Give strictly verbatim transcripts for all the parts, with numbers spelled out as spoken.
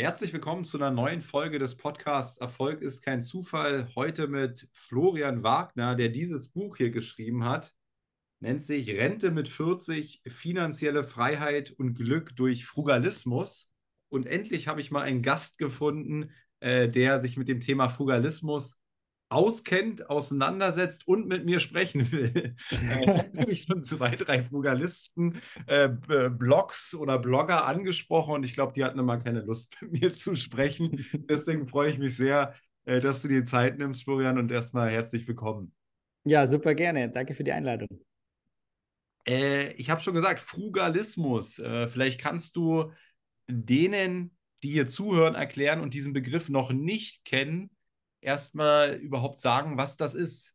Herzlich willkommen zu einer neuen Folge des Podcasts Erfolg ist kein Zufall. Heute mit Florian Wagner, der dieses Buch hier geschrieben hat. Nennt sich Rente mit vierzig, finanzielle Freiheit und Glück durch Frugalismus. Und endlich habe ich mal einen Gast gefunden, äh, der sich mit dem Thema Frugalismus auskennt, auseinandersetzt und mit mir sprechen will. Ich habe schon zwei, drei Frugalisten, äh, Blogs oder Blogger angesprochen und ich glaube, die hatten immer keine Lust, mit mir zu sprechen. Deswegen freue ich mich sehr, äh, dass du dir die Zeit nimmst, Florian, und erstmal herzlich willkommen. Ja, super gerne. Danke für die Einladung. Äh, ich habe schon gesagt, Frugalismus. Äh, vielleicht kannst du denen, die hier zuhören, erklären und diesen Begriff noch nicht kennen, erstmal überhaupt sagen, was das ist.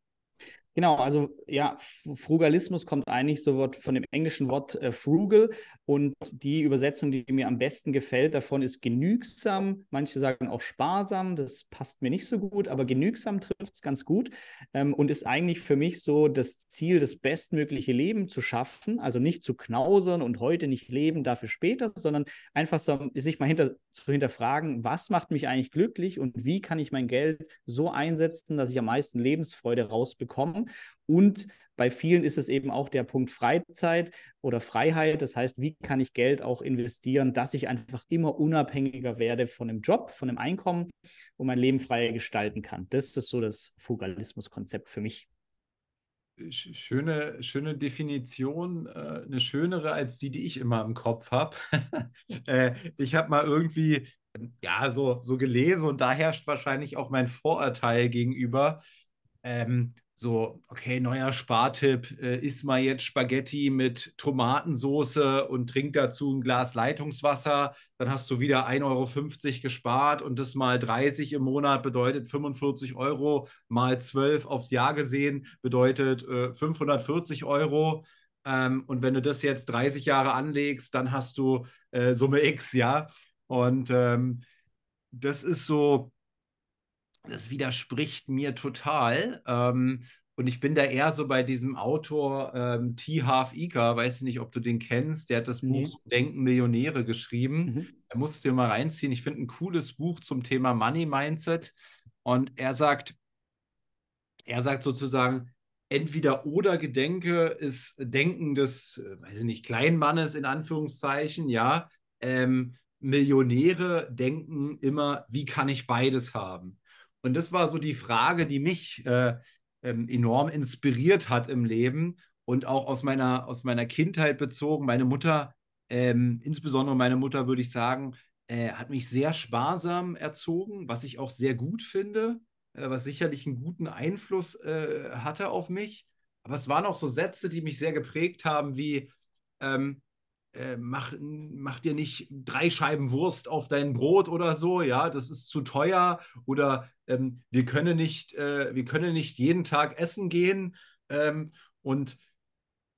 Genau, also ja, Frugalismus kommt eigentlich so von dem englischen Wort äh, frugal, und die Übersetzung, die mir am besten gefällt davon, ist genügsam. Manche sagen auch sparsam, das passt mir nicht so gut, aber genügsam trifft es ganz gut ähm, und ist eigentlich für mich so das Ziel, das bestmögliche Leben zu schaffen, also nicht zu knausern und heute nicht leben, dafür später, sondern einfach so, sich mal hinter, zu hinterfragen, was macht mich eigentlich glücklich und wie kann ich mein Geld so einsetzen, dass ich am meisten Lebensfreude rausbekomme. Und bei vielen ist es eben auch der Punkt Freizeit oder Freiheit. Das heißt, wie kann ich Geld auch investieren, dass ich einfach immer unabhängiger werde von dem Job, von dem Einkommen und mein Leben freier gestalten kann. Das ist so das Frugalismus-Konzept für mich. Schöne, schöne Definition, eine schönere als die, die ich immer im Kopf habe. Ich habe mal irgendwie ja, so, so gelesen, und da herrscht wahrscheinlich auch mein Vorurteil gegenüber. Ähm, So, okay, neuer Spartipp, äh, isst mal jetzt Spaghetti mit Tomatensoße und trink dazu ein Glas Leitungswasser, dann hast du wieder ein Euro fünfzig gespart, und das mal dreißig im Monat bedeutet fünfundvierzig Euro, mal zwölf aufs Jahr gesehen bedeutet äh, fünfhundertvierzig Euro, ähm, und wenn du das jetzt dreißig Jahre anlegst, dann hast du äh, Summe X, ja, und ähm, das ist so... Das widerspricht mir total. Ähm, und ich bin da eher so bei diesem Autor ähm, T. Harv Eker, weiß nicht, ob du den kennst, der hat das nee. Buch Denken Millionäre geschrieben. Mhm. Da musst du dir mal reinziehen. Ich finde ein cooles Buch zum Thema Money Mindset. Und er sagt, er sagt sozusagen, entweder oder Gedenke ist Denken des, weiß ich nicht, Kleinmannes in Anführungszeichen, ja. Ähm, Millionäre denken immer, wie kann ich beides haben? Und das war so die Frage, die mich äh, ähm, enorm inspiriert hat im Leben und auch aus meiner, aus meiner Kindheit bezogen. Meine Mutter, ähm, insbesondere meine Mutter, würde ich sagen, äh, hat mich sehr sparsam erzogen, was ich auch sehr gut finde, äh, was sicherlich einen guten Einfluss äh, hatte auf mich. Aber es waren auch so Sätze, die mich sehr geprägt haben, wie ähm, äh, mach, mach dir nicht drei Scheiben Wurst auf dein Brot oder so, ja, das ist zu teuer, oder Ähm, wir können nicht, äh, wir können nicht jeden Tag essen gehen, ähm, und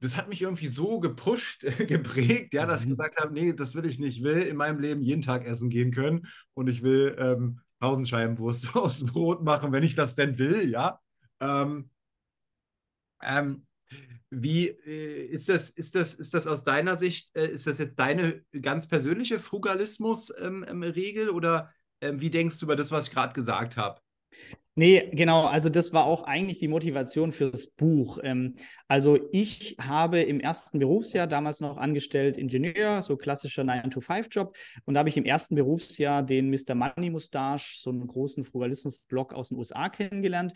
das hat mich irgendwie so gepusht, äh, geprägt, ja, dass ich gesagt habe, nee, das will ich nicht, ich will in meinem Leben jeden Tag essen gehen können, und ich will ähm, tausend Scheiben Wurst aufs Brot machen, wenn ich das denn will, ja. Ähm, ähm, wie äh, ist das, ist das, ist das aus deiner Sicht, äh, ist das jetzt deine ganz persönliche Frugalismus-Regel, ähm, oder wie denkst du über das, was ich gerade gesagt habe? Nee, genau. Also das war auch eigentlich die Motivation für das Buch. Also ich habe im ersten Berufsjahr, damals noch angestellt Ingenieur, so klassischer nine to five Job. Und da habe ich im ersten Berufsjahr den Mister Money Mustache, so einen großen Frugalismus-Blog aus den U S A, kennengelernt.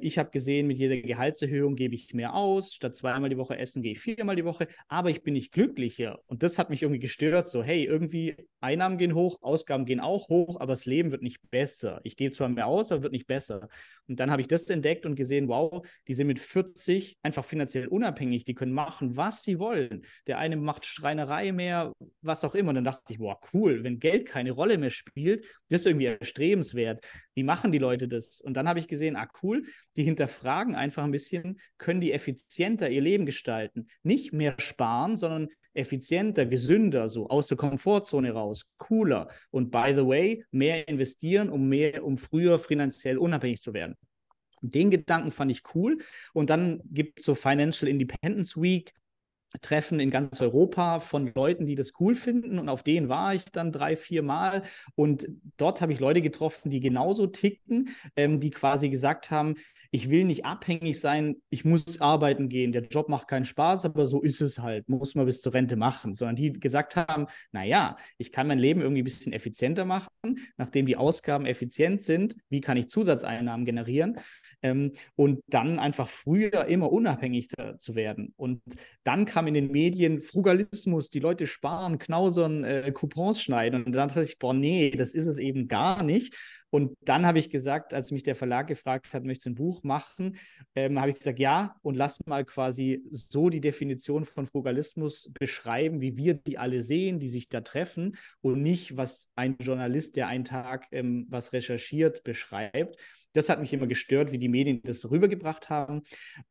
Ich habe gesehen, mit jeder Gehaltserhöhung gebe ich mehr aus. Statt zweimal die Woche essen, gehe ich viermal die Woche. Aber ich bin nicht glücklicher. Und das hat mich irgendwie gestört. So, hey, irgendwie Einnahmen gehen hoch, Ausgaben gehen auch hoch, aber das Leben wird nicht besser. Ich gebe zwar mehr aus, aber wird nicht besser. Und dann habe ich das entdeckt und gesehen, wow, die sind mit vierzig einfach finanziell unabhängig, die können machen, was sie wollen. Der eine macht Schreinerei mehr, was auch immer. Und dann dachte ich, wow, cool, wenn Geld keine Rolle mehr spielt, das ist irgendwie erstrebenswert. Wie machen die Leute das? Und dann habe ich gesehen, ah cool, die hinterfragen einfach ein bisschen, können die effizienter ihr Leben gestalten? Nicht mehr sparen, sondern effizienter, gesünder, so aus der Komfortzone raus, cooler, und by the way, mehr investieren, um mehr, um früher finanziell unabhängig zu werden. Den Gedanken fand ich cool, und dann gibt es so Financial Independence Week, Treffen in ganz Europa von Leuten, die das cool finden, und auf denen war ich dann drei, vier Mal, und dort habe ich Leute getroffen, die genauso ticken, ähm, die quasi gesagt haben, ich will nicht abhängig sein, ich muss arbeiten gehen, der Job macht keinen Spaß, aber so ist es halt, muss man bis zur Rente machen, sondern die gesagt haben, naja, ich kann mein Leben irgendwie ein bisschen effizienter machen, nachdem die Ausgaben effizient sind, wie kann ich Zusatzeinnahmen generieren, ähm, und dann einfach früher immer unabhängiger zu werden. Und dann kam in den Medien Frugalismus, die Leute sparen, knausern, äh, Coupons schneiden, und dann dachte ich, boah, nee, das ist es eben gar nicht. Und dann habe ich gesagt, als mich der Verlag gefragt hat, möchtest du ein Buch machen, ähm, habe ich gesagt, ja, und lass mal quasi so die Definition von Frugalismus beschreiben, wie wir die alle sehen, die sich da treffen, und nicht, was ein Journalist, der einen Tag ähm, was recherchiert, beschreibt. Das hat mich immer gestört, wie die Medien das rübergebracht haben,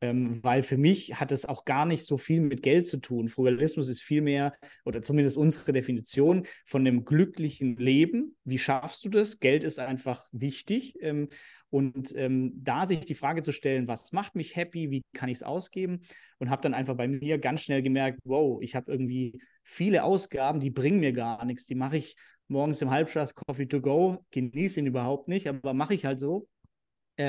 ähm, weil für mich hat es auch gar nicht so viel mit Geld zu tun. Frugalismus ist vielmehr, oder zumindest unsere Definition, von einem glücklichen Leben. Wie schaffst du das? Geld ist einfach wichtig. Ähm, und ähm, da sich die Frage zu stellen, was macht mich happy, wie kann ich es ausgeben? Und habe dann einfach bei mir ganz schnell gemerkt, wow, ich habe irgendwie viele Ausgaben, die bringen mir gar nichts. Die mache ich morgens im Halbschaß Coffee to go, genieße ihn überhaupt nicht, aber mache ich halt so.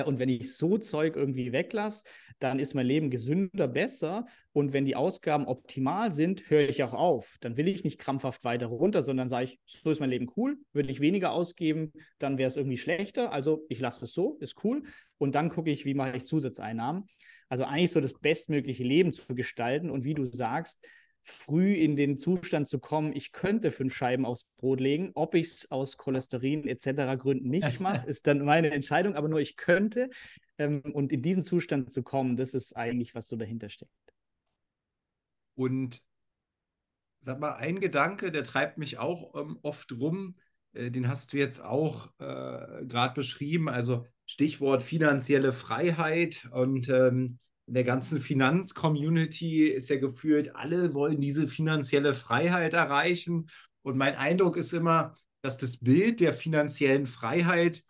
Und wenn ich so Zeug irgendwie weglasse, dann ist mein Leben gesünder, besser. Und wenn die Ausgaben optimal sind, höre ich auch auf. Dann will ich nicht krampfhaft weiter runter, sondern sage ich, so ist mein Leben cool. Würde ich weniger ausgeben, dann wäre es irgendwie schlechter. Also ich lasse es so, ist cool. Und dann gucke ich, wie mache ich Zusatzeinnahmen. Also eigentlich so das bestmögliche Leben zu gestalten. Und wie du sagst, früh in den Zustand zu kommen, ich könnte fünf Scheiben aufs Brot legen, ob ich es aus Cholesterin et cetera Gründen nicht mache, ist dann meine Entscheidung, aber nur ich könnte. Und in diesen Zustand zu kommen, das ist eigentlich, was so dahinter steckt. Und sag mal, ein Gedanke, der treibt mich auch ähm, oft rum, äh, den hast du jetzt auch äh, gerade beschrieben, also Stichwort finanzielle Freiheit, und ähm, in der ganzen Finanzcommunity ist ja gefühlt, alle wollen diese finanzielle Freiheit erreichen. Und mein Eindruck ist immer, dass das Bild der finanziellen Freiheit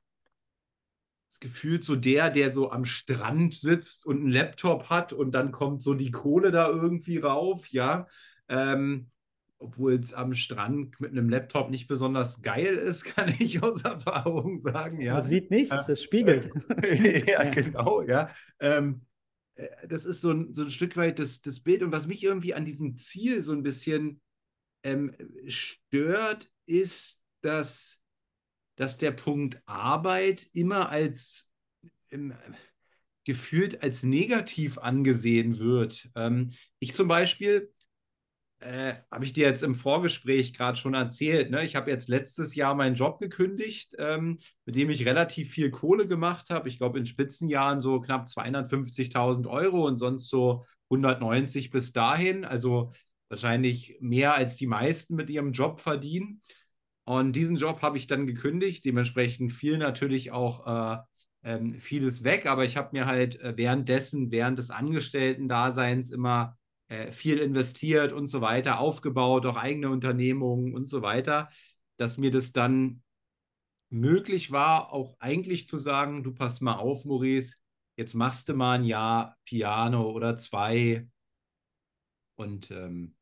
ist gefühlt so der, der so am Strand sitzt und einen Laptop hat und dann kommt so die Kohle da irgendwie rauf, ja. Ähm, obwohl es am Strand mit einem Laptop nicht besonders geil ist, kann ich aus Erfahrung sagen, ja. Man sieht nichts, es spiegelt. Ja, genau, ja. Ähm, Das ist so ein, so ein Stück weit das, das Bild. Und was mich irgendwie an diesem Ziel so ein bisschen ähm, stört, ist, dass, dass der Punkt Arbeit immer als ähm, gefühlt als negativ angesehen wird. Ähm, ich zum Beispiel, äh, habe ich dir jetzt im Vorgespräch gerade schon erzählt, ne? Ich habe jetzt letztes Jahr meinen Job gekündigt, ähm, mit dem ich relativ viel Kohle gemacht habe. Ich glaube, in Spitzenjahren so knapp zweihundertfünfzigtausend Euro und sonst so hundertneunzig bis dahin. Also wahrscheinlich mehr als die meisten mit ihrem Job verdienen. Und diesen Job habe ich dann gekündigt. Dementsprechend fiel natürlich auch äh, ähm, vieles weg. Aber ich habe mir halt währenddessen, während des Angestellten-Daseins immer viel investiert und so weiter, aufgebaut, auch eigene Unternehmungen und so weiter, dass mir das dann möglich war, auch eigentlich zu sagen, du pass mal auf, Maurice, jetzt machst du mal ein Jahr Piano oder zwei und, ähm,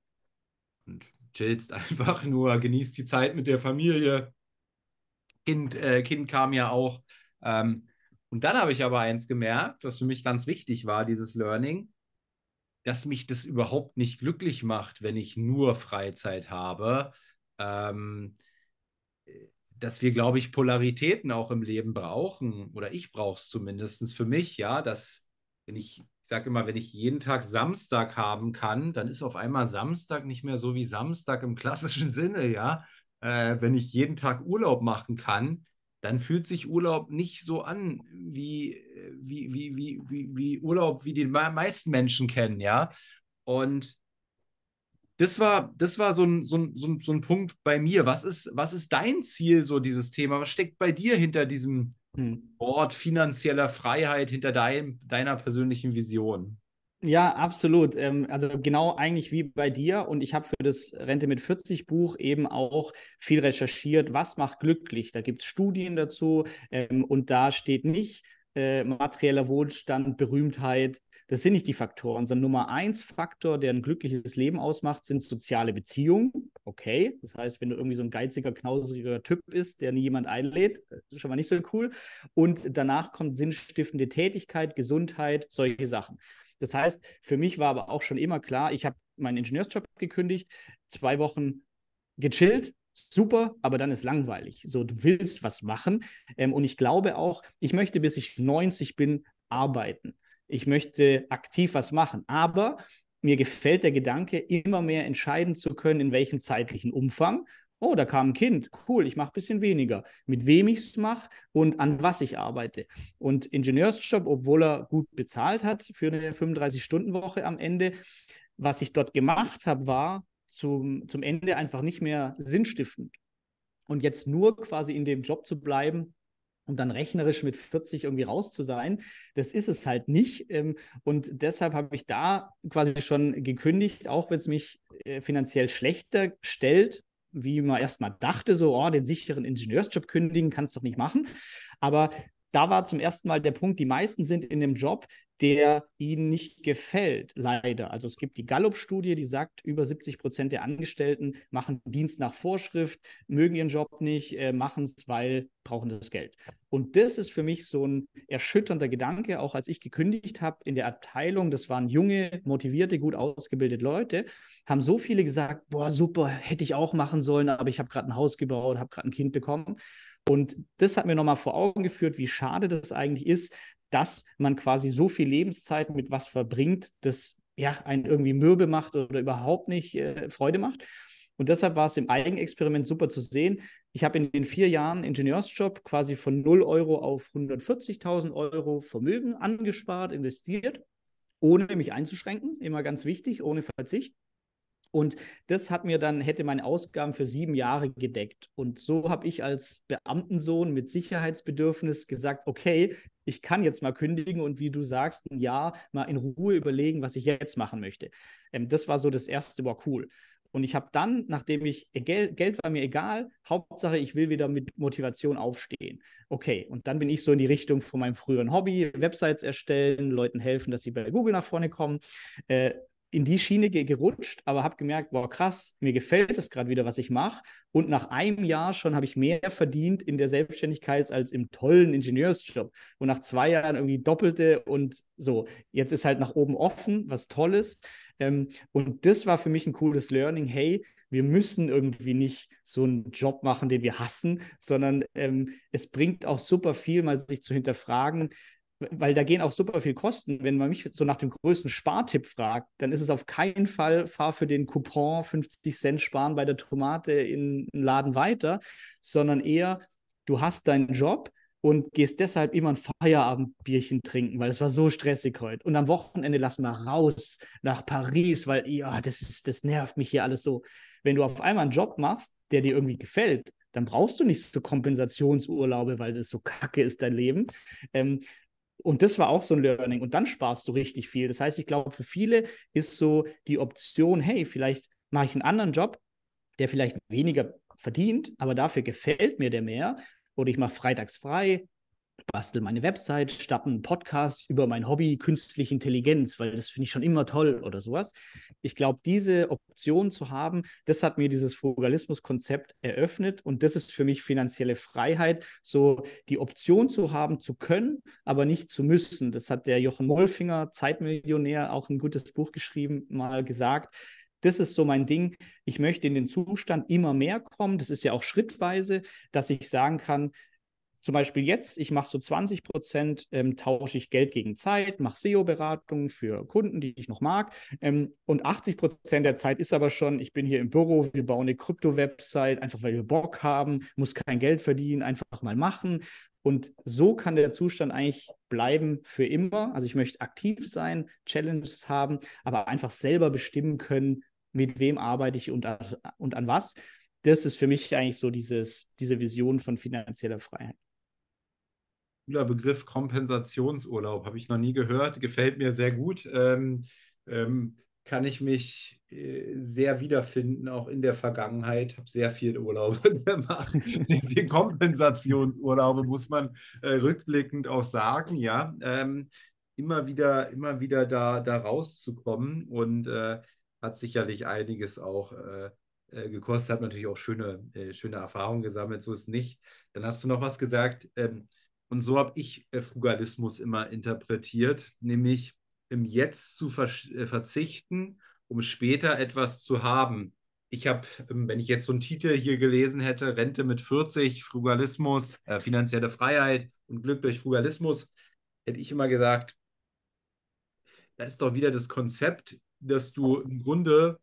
und chillst einfach nur, genießt die Zeit mit der Familie. Kind, äh, Kind kam ja auch. Ähm, und dann habe ich aber eins gemerkt, was für mich ganz wichtig war, dieses Learning, dass mich das überhaupt nicht glücklich macht, wenn ich nur Freizeit habe, ähm, dass wir, glaube ich, Polaritäten auch im Leben brauchen, oder ich brauche es zumindest für mich, ja, dass, wenn ich, ich sage immer, wenn ich jeden Tag Samstag haben kann, dann ist auf einmal Samstag nicht mehr so wie Samstag im klassischen Sinne, ja, äh, wenn ich jeden Tag Urlaub machen kann, dann fühlt sich Urlaub nicht so an wie, wie, wie, wie, wie, wie Urlaub, wie die meisten Menschen kennen, ja. Und das war, das war so ein, so ein, so ein, so ein Punkt bei mir. Was ist, was ist dein Ziel, so dieses Thema? Was steckt bei dir hinter diesem Wort finanzieller Freiheit, hinter dein, deiner persönlichen Vision? Ja, absolut. Also genau eigentlich wie bei dir, und ich habe für das Rente mit vierzig Buch eben auch viel recherchiert, was macht glücklich. Da gibt es Studien dazu, und da steht nicht materieller Wohlstand, Berühmtheit, das sind nicht die Faktoren. Sondern Nummer eins Faktor, der ein glückliches Leben ausmacht, sind soziale Beziehungen. Okay, das heißt, wenn du irgendwie so ein geiziger, knauseriger Typ bist, der nie jemand einlädt, ist schon mal nicht so cool. Und danach kommt sinnstiftende Tätigkeit, Gesundheit, solche Sachen. Das heißt, für mich war aber auch schon immer klar, ich habe meinen Ingenieursjob gekündigt, zwei Wochen gechillt, super, aber dann ist langweilig. So, du willst was machen. Ähm, und ich glaube auch, ich möchte, bis ich neunzig bin, arbeiten. Ich möchte aktiv was machen. Aber mir gefällt der Gedanke, immer mehr entscheiden zu können, in welchem zeitlichen Umfang. Oh, da kam ein Kind, cool, ich mache ein bisschen weniger. Mit wem ich es mache und an was ich arbeite. Und Ingenieursjob, obwohl er gut bezahlt hat für eine fünfunddreißig-Stunden-Woche am Ende, was ich dort gemacht habe, war zum, zum Ende einfach nicht mehr sinnstiftend. Und jetzt nur quasi in dem Job zu bleiben, um dann rechnerisch mit vierzig irgendwie raus zu sein, das ist es halt nicht. Und deshalb habe ich da quasi schon gekündigt, auch wenn es mich finanziell schlechter stellt, wie man erstmal dachte, so, oh, den sicheren Ingenieursjob kündigen kannst du doch nicht machen. Aber da war zum ersten Mal der Punkt, die meisten sind in einem Job, der ihnen nicht gefällt, leider. Also es gibt die Gallup-Studie, die sagt, über siebzig Prozent der Angestellten machen Dienst nach Vorschrift, mögen ihren Job nicht, äh, machen es, weil brauchen das Geld. Und das ist für mich so ein erschütternder Gedanke, auch als ich gekündigt habe in der Abteilung, das waren junge, motivierte, gut ausgebildete Leute, haben so viele gesagt, boah, super, hätte ich auch machen sollen, aber ich habe gerade ein Haus gebaut, habe gerade ein Kind bekommen. Und das hat mir nochmal vor Augen geführt, wie schade das eigentlich ist, dass man quasi so viel Lebenszeit mit was verbringt, das ja einen irgendwie mürbe macht oder überhaupt nicht äh, Freude macht. Und deshalb war es im Eigenexperiment super zu sehen. Ich habe in den vier Jahren Ingenieursjob quasi von null Euro auf hundertvierzigtausend Euro Vermögen angespart, investiert, ohne mich einzuschränken, immer ganz wichtig, ohne Verzicht. Und das hat mir dann, hätte meine Ausgaben für sieben Jahre gedeckt. Und so habe ich als Beamtensohn mit Sicherheitsbedürfnis gesagt, okay, ich kann jetzt mal kündigen und wie du sagst, ein Jahr mal in Ruhe überlegen, was ich jetzt machen möchte. Ähm, das war so das erste, war cool. Und ich habe dann, nachdem ich, Geld, Geld war mir egal, Hauptsache, ich will wieder mit Motivation aufstehen. Okay, und dann bin ich so in die Richtung von meinem früheren Hobby, Websites erstellen, Leuten helfen, dass sie bei Google nach vorne kommen, äh, in die Schiene gerutscht, aber habe gemerkt, wow, krass, mir gefällt das gerade wieder, was ich mache. Und nach einem Jahr schon habe ich mehr verdient in der Selbstständigkeit als im tollen Ingenieursjob. Und nach zwei Jahren irgendwie doppelte und so. Jetzt ist halt nach oben offen, was Tolles. Und das war für mich ein cooles Learning. Hey, wir müssen irgendwie nicht so einen Job machen, den wir hassen, sondern es bringt auch super viel, mal sich zu hinterfragen, weil da gehen auch super viel Kosten. Wenn man mich so nach dem größten Spartipp fragt, dann ist es auf keinen Fall, fahr für den Coupon fünfzig Cent sparen bei der Tomate in den Laden weiter, sondern eher, du hast deinen Job und gehst deshalb immer ein Feierabendbierchen trinken, weil es war so stressig heute. Und am Wochenende lassen wir raus nach Paris, weil ja, das ist, das nervt mich hier alles so. Wenn du auf einmal einen Job machst, der dir irgendwie gefällt, dann brauchst du nicht so Kompensationsurlaube, weil das so kacke ist, dein Leben. Ähm, Und das war auch so ein Learning. Und dann sparst du richtig viel. Das heißt, ich glaube, für viele ist so die Option, hey, vielleicht mache ich einen anderen Job, der vielleicht weniger verdient, aber dafür gefällt mir der mehr. Oder ich mache freitags frei, bastel meine Website, starte einen Podcast über mein Hobby Künstliche Intelligenz, weil das finde ich schon immer toll oder sowas. Ich glaube, diese Option zu haben, das hat mir dieses Frugalismus-Konzept eröffnet und das ist für mich finanzielle Freiheit, so die Option zu haben, zu können, aber nicht zu müssen. Das hat der Jochen Molfinger, Zeitmillionär, auch ein gutes Buch geschrieben, mal gesagt. Das ist so mein Ding. Ich möchte in den Zustand immer mehr kommen. Das ist ja auch schrittweise, dass ich sagen kann, zum Beispiel jetzt, ich mache so zwanzig Prozent, ähm, tausche ich Geld gegen Zeit, mache S E O-Beratungen für Kunden, die ich noch mag. Ähm, und achtzig Prozent der Zeit ist aber schon, ich bin hier im Büro, wir bauen eine Krypto-Website, einfach weil wir Bock haben, muss kein Geld verdienen, einfach mal machen. Und so kann der Zustand eigentlich bleiben für immer. Also ich möchte aktiv sein, Challenges haben, aber einfach selber bestimmen können, mit wem arbeite ich und, und an was. Das ist für mich eigentlich so dieses, diese Vision von finanzieller Freiheit. Cooler Begriff Kompensationsurlaub, habe ich noch nie gehört, gefällt mir sehr gut. Ähm, ähm, kann ich mich äh, sehr wiederfinden, auch in der Vergangenheit. Habe sehr viel Urlaube gemacht. Sehr viel Kompensationsurlaube, muss man äh, rückblickend auch sagen. Ja, ähm, immer wieder, immer wieder da, da rauszukommen und äh, hat sicherlich einiges auch äh, gekostet, hat natürlich auch schöne, äh, schöne Erfahrungen gesammelt, so ist nicht. Dann hast du noch was gesagt ähm, und so habe ich äh, Frugalismus immer interpretiert, nämlich im Jetzt zu ver äh, verzichten, um später etwas zu haben. Ich habe, ähm, wenn ich jetzt so einen Titel hier gelesen hätte, Rente mit vierzig, Frugalismus, äh, finanzielle Freiheit und Glück durch Frugalismus, hätte ich immer gesagt, da ist doch wieder das Konzept, dass du im Grunde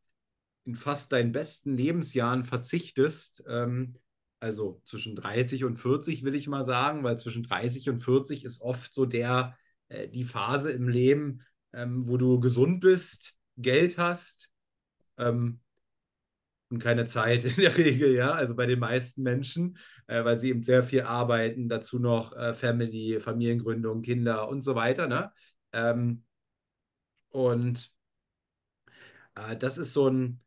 in fast deinen besten Lebensjahren verzichtest, ähm, also zwischen dreißig und vierzig will ich mal sagen, weil zwischen dreißig und vierzig ist oft so der, äh, die Phase im Leben, ähm, wo du gesund bist, Geld hast ähm, und keine Zeit in der Regel, ja, also bei den meisten Menschen, äh, weil sie eben sehr viel arbeiten, dazu noch äh, Family, Familiengründung, Kinder und so weiter, ne? Ähm, und äh, das ist so ein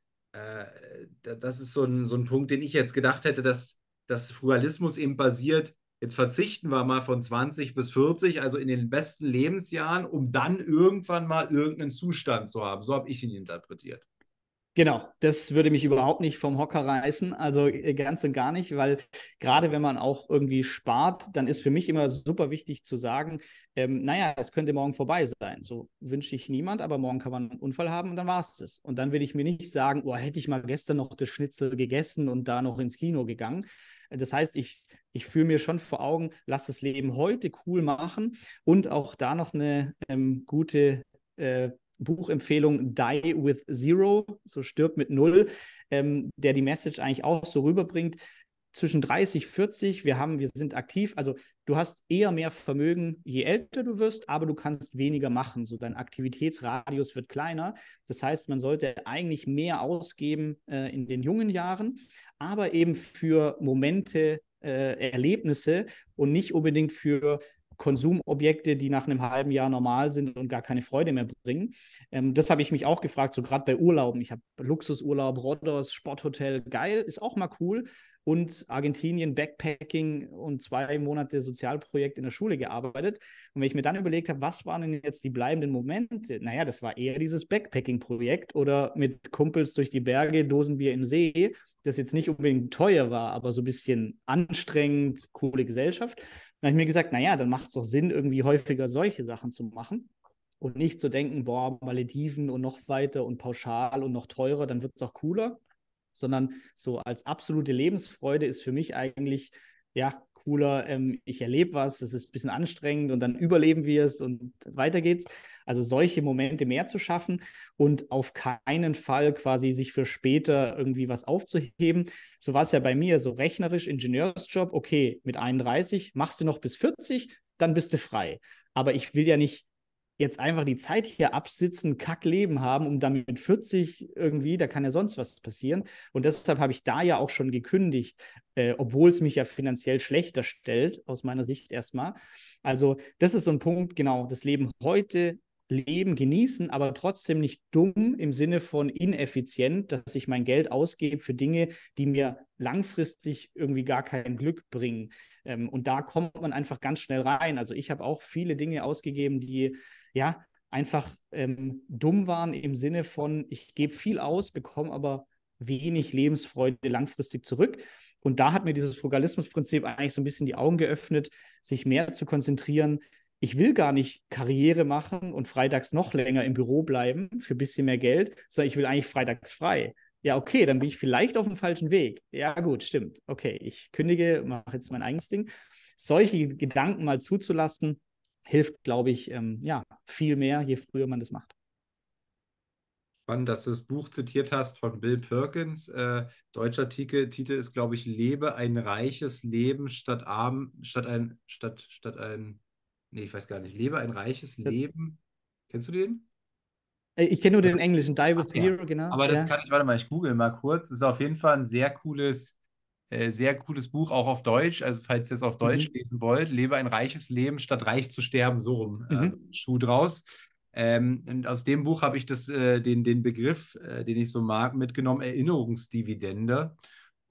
das ist so ein, so ein Punkt, den ich jetzt gedacht hätte, dass, dass Frugalismus eben basiert, jetzt verzichten wir mal von zwanzig bis vierzig, also in den besten Lebensjahren, um dann irgendwann mal irgendeinen Zustand zu haben. So habe ich ihn interpretiert. Genau, das würde mich überhaupt nicht vom Hocker reißen, also ganz und gar nicht, weil gerade wenn man auch irgendwie spart, dann ist für mich immer super wichtig zu sagen, ähm, naja, es könnte morgen vorbei sein, so wünsche ich niemand, aber morgen kann man einen Unfall haben und dann war es das. Und dann will ich mir nicht sagen, oh, hätte ich mal gestern noch das Schnitzel gegessen und da noch ins Kino gegangen. Das heißt, ich, ich führe mir schon vor Augen, lass das Leben heute cool machen und auch da noch eine ähm, gute äh, Buchempfehlung Die with Zero, so stirbt mit Null, ähm, der die Message eigentlich auch so rüberbringt, zwischen dreißig, vierzig, wir haben, wir sind aktiv, also du hast eher mehr Vermögen, je älter du wirst, aber du kannst weniger machen, so dein Aktivitätsradius wird kleiner, das heißt, man sollte eigentlich mehr ausgeben äh, in den jungen Jahren, aber eben für Momente, äh, Erlebnisse und nicht unbedingt für Konsumobjekte, die nach einem halben Jahr normal sind und gar keine Freude mehr bringen. Ähm, das habe ich mich auch gefragt, so gerade bei Urlauben. Ich habe Luxusurlaub, Rodos, Sporthotel, geil, ist auch mal cool. Und Argentinien, Backpacking und zwei Monate Sozialprojekt in der Schule gearbeitet. Und wenn ich mir dann überlegt habe, was waren denn jetzt die bleibenden Momente? Naja, das war eher dieses Backpacking-Projekt oder mit Kumpels durch die Berge, Dosenbier im See, das jetzt nicht unbedingt teuer war, aber so ein bisschen anstrengend, coole Gesellschaft. Dann habe ich mir gesagt, naja, dann macht es doch Sinn, irgendwie häufiger solche Sachen zu machen. Und nicht zu denken, boah, Malediven und noch weiter und pauschal und noch teurer, dann wird es doch cooler. Sondern so als absolute Lebensfreude ist für mich eigentlich, ja, cooler, ähm, ich erlebe was, es ist ein bisschen anstrengend und dann überleben wir es und weiter geht's. Also solche Momente mehr zu schaffen und auf keinen Fall quasi sich für später irgendwie was aufzuheben. So war es ja bei mir, so rechnerisch, Ingenieursjob, okay, mit einunddreißig machst du noch bis vierzig, dann bist du frei. Aber ich will ja nicht jetzt einfach die Zeit hier absitzen, Kackleben haben, um dann mit vierzig irgendwie, da kann ja sonst was passieren. Und deshalb habe ich da ja auch schon gekündigt, äh, obwohl es mich ja finanziell schlechter stellt, aus meiner Sicht erstmal. Also das ist so ein Punkt, genau, das Leben heute leben, genießen, aber trotzdem nicht dumm im Sinne von ineffizient, dass ich mein Geld ausgebe für Dinge, die mir langfristig irgendwie gar kein Glück bringen. Ähm, und da kommt man einfach ganz schnell rein. Also ich habe auch viele Dinge ausgegeben, die ja, einfach ähm, dumm waren im Sinne von, ich gebe viel aus, bekomme aber wenig Lebensfreude langfristig zurück. Und da hat mir dieses Frugalismusprinzip eigentlich so ein bisschen die Augen geöffnet, sich mehr zu konzentrieren. Ich will gar nicht Karriere machen und freitags noch länger im Büro bleiben für ein bisschen mehr Geld, sondern ich will eigentlich freitags frei. Ja, okay, dann bin ich vielleicht auf dem falschen Weg. Ja, gut, stimmt. Okay, ich kündige, mache jetzt mein eigenes Ding. Solche Gedanken mal zuzulassen, hilft, glaube ich, ähm, ja, viel mehr, je früher man das macht. Spannend, dass du das Buch zitiert hast von Bill Perkins. Äh, deutscher Titel, Titel ist, glaube ich, Lebe ein reiches Leben statt arm, statt ein, statt, statt ein, nee, ich weiß gar nicht, Lebe ein reiches Leben. Kennst du den? Ich kenne nur den englischen, Die with Zero, ja. Genau. Aber das ja. kann ich, warte mal, ich google mal kurz. Das ist auf jeden Fall ein sehr cooles Sehr cooles Buch, auch auf Deutsch. Also falls ihr es auf Deutsch mhm. lesen wollt, Lebe ein reiches Leben, statt reich zu sterben, so rum, mhm. äh, Schuh draus. Ähm, und aus dem Buch habe ich das, äh, den, den Begriff, äh, den ich so mag, mitgenommen, Erinnerungsdividende.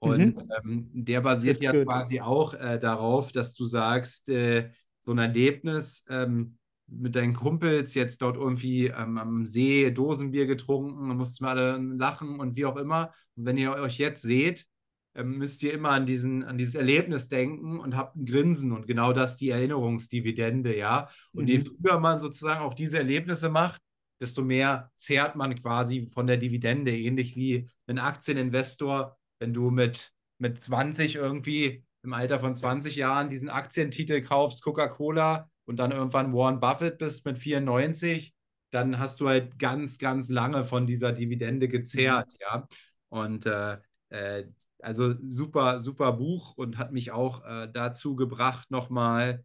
Und mhm. ähm, der basiert ja gut. quasi auch äh, darauf, dass du sagst, äh, so ein Erlebnis, ähm, mit deinen Kumpels jetzt dort irgendwie ähm, am See Dosenbier getrunken, da mussten wir alle lachen und wie auch immer. Und wenn ihr euch jetzt seht, ähm, müsst ihr immer an, diesen, an dieses Erlebnis denken und habt ein Grinsen. Und genau das ist die Erinnerungsdividende, ja. Und mhm. je früher man sozusagen auch diese Erlebnisse macht, desto mehr zehrt man quasi von der Dividende. Ähnlich wie ein Aktieninvestor, wenn du mit, mit zwanzig irgendwie im Alter von zwanzig Jahren diesen Aktientitel kaufst, Coca-Cola, und dann irgendwann Warren Buffett bist mit vierundneunzig, dann hast du halt ganz, ganz lange von dieser Dividende gezehrt, ja. Und äh, äh, also super, super Buch und hat mich auch äh, dazu gebracht, nochmal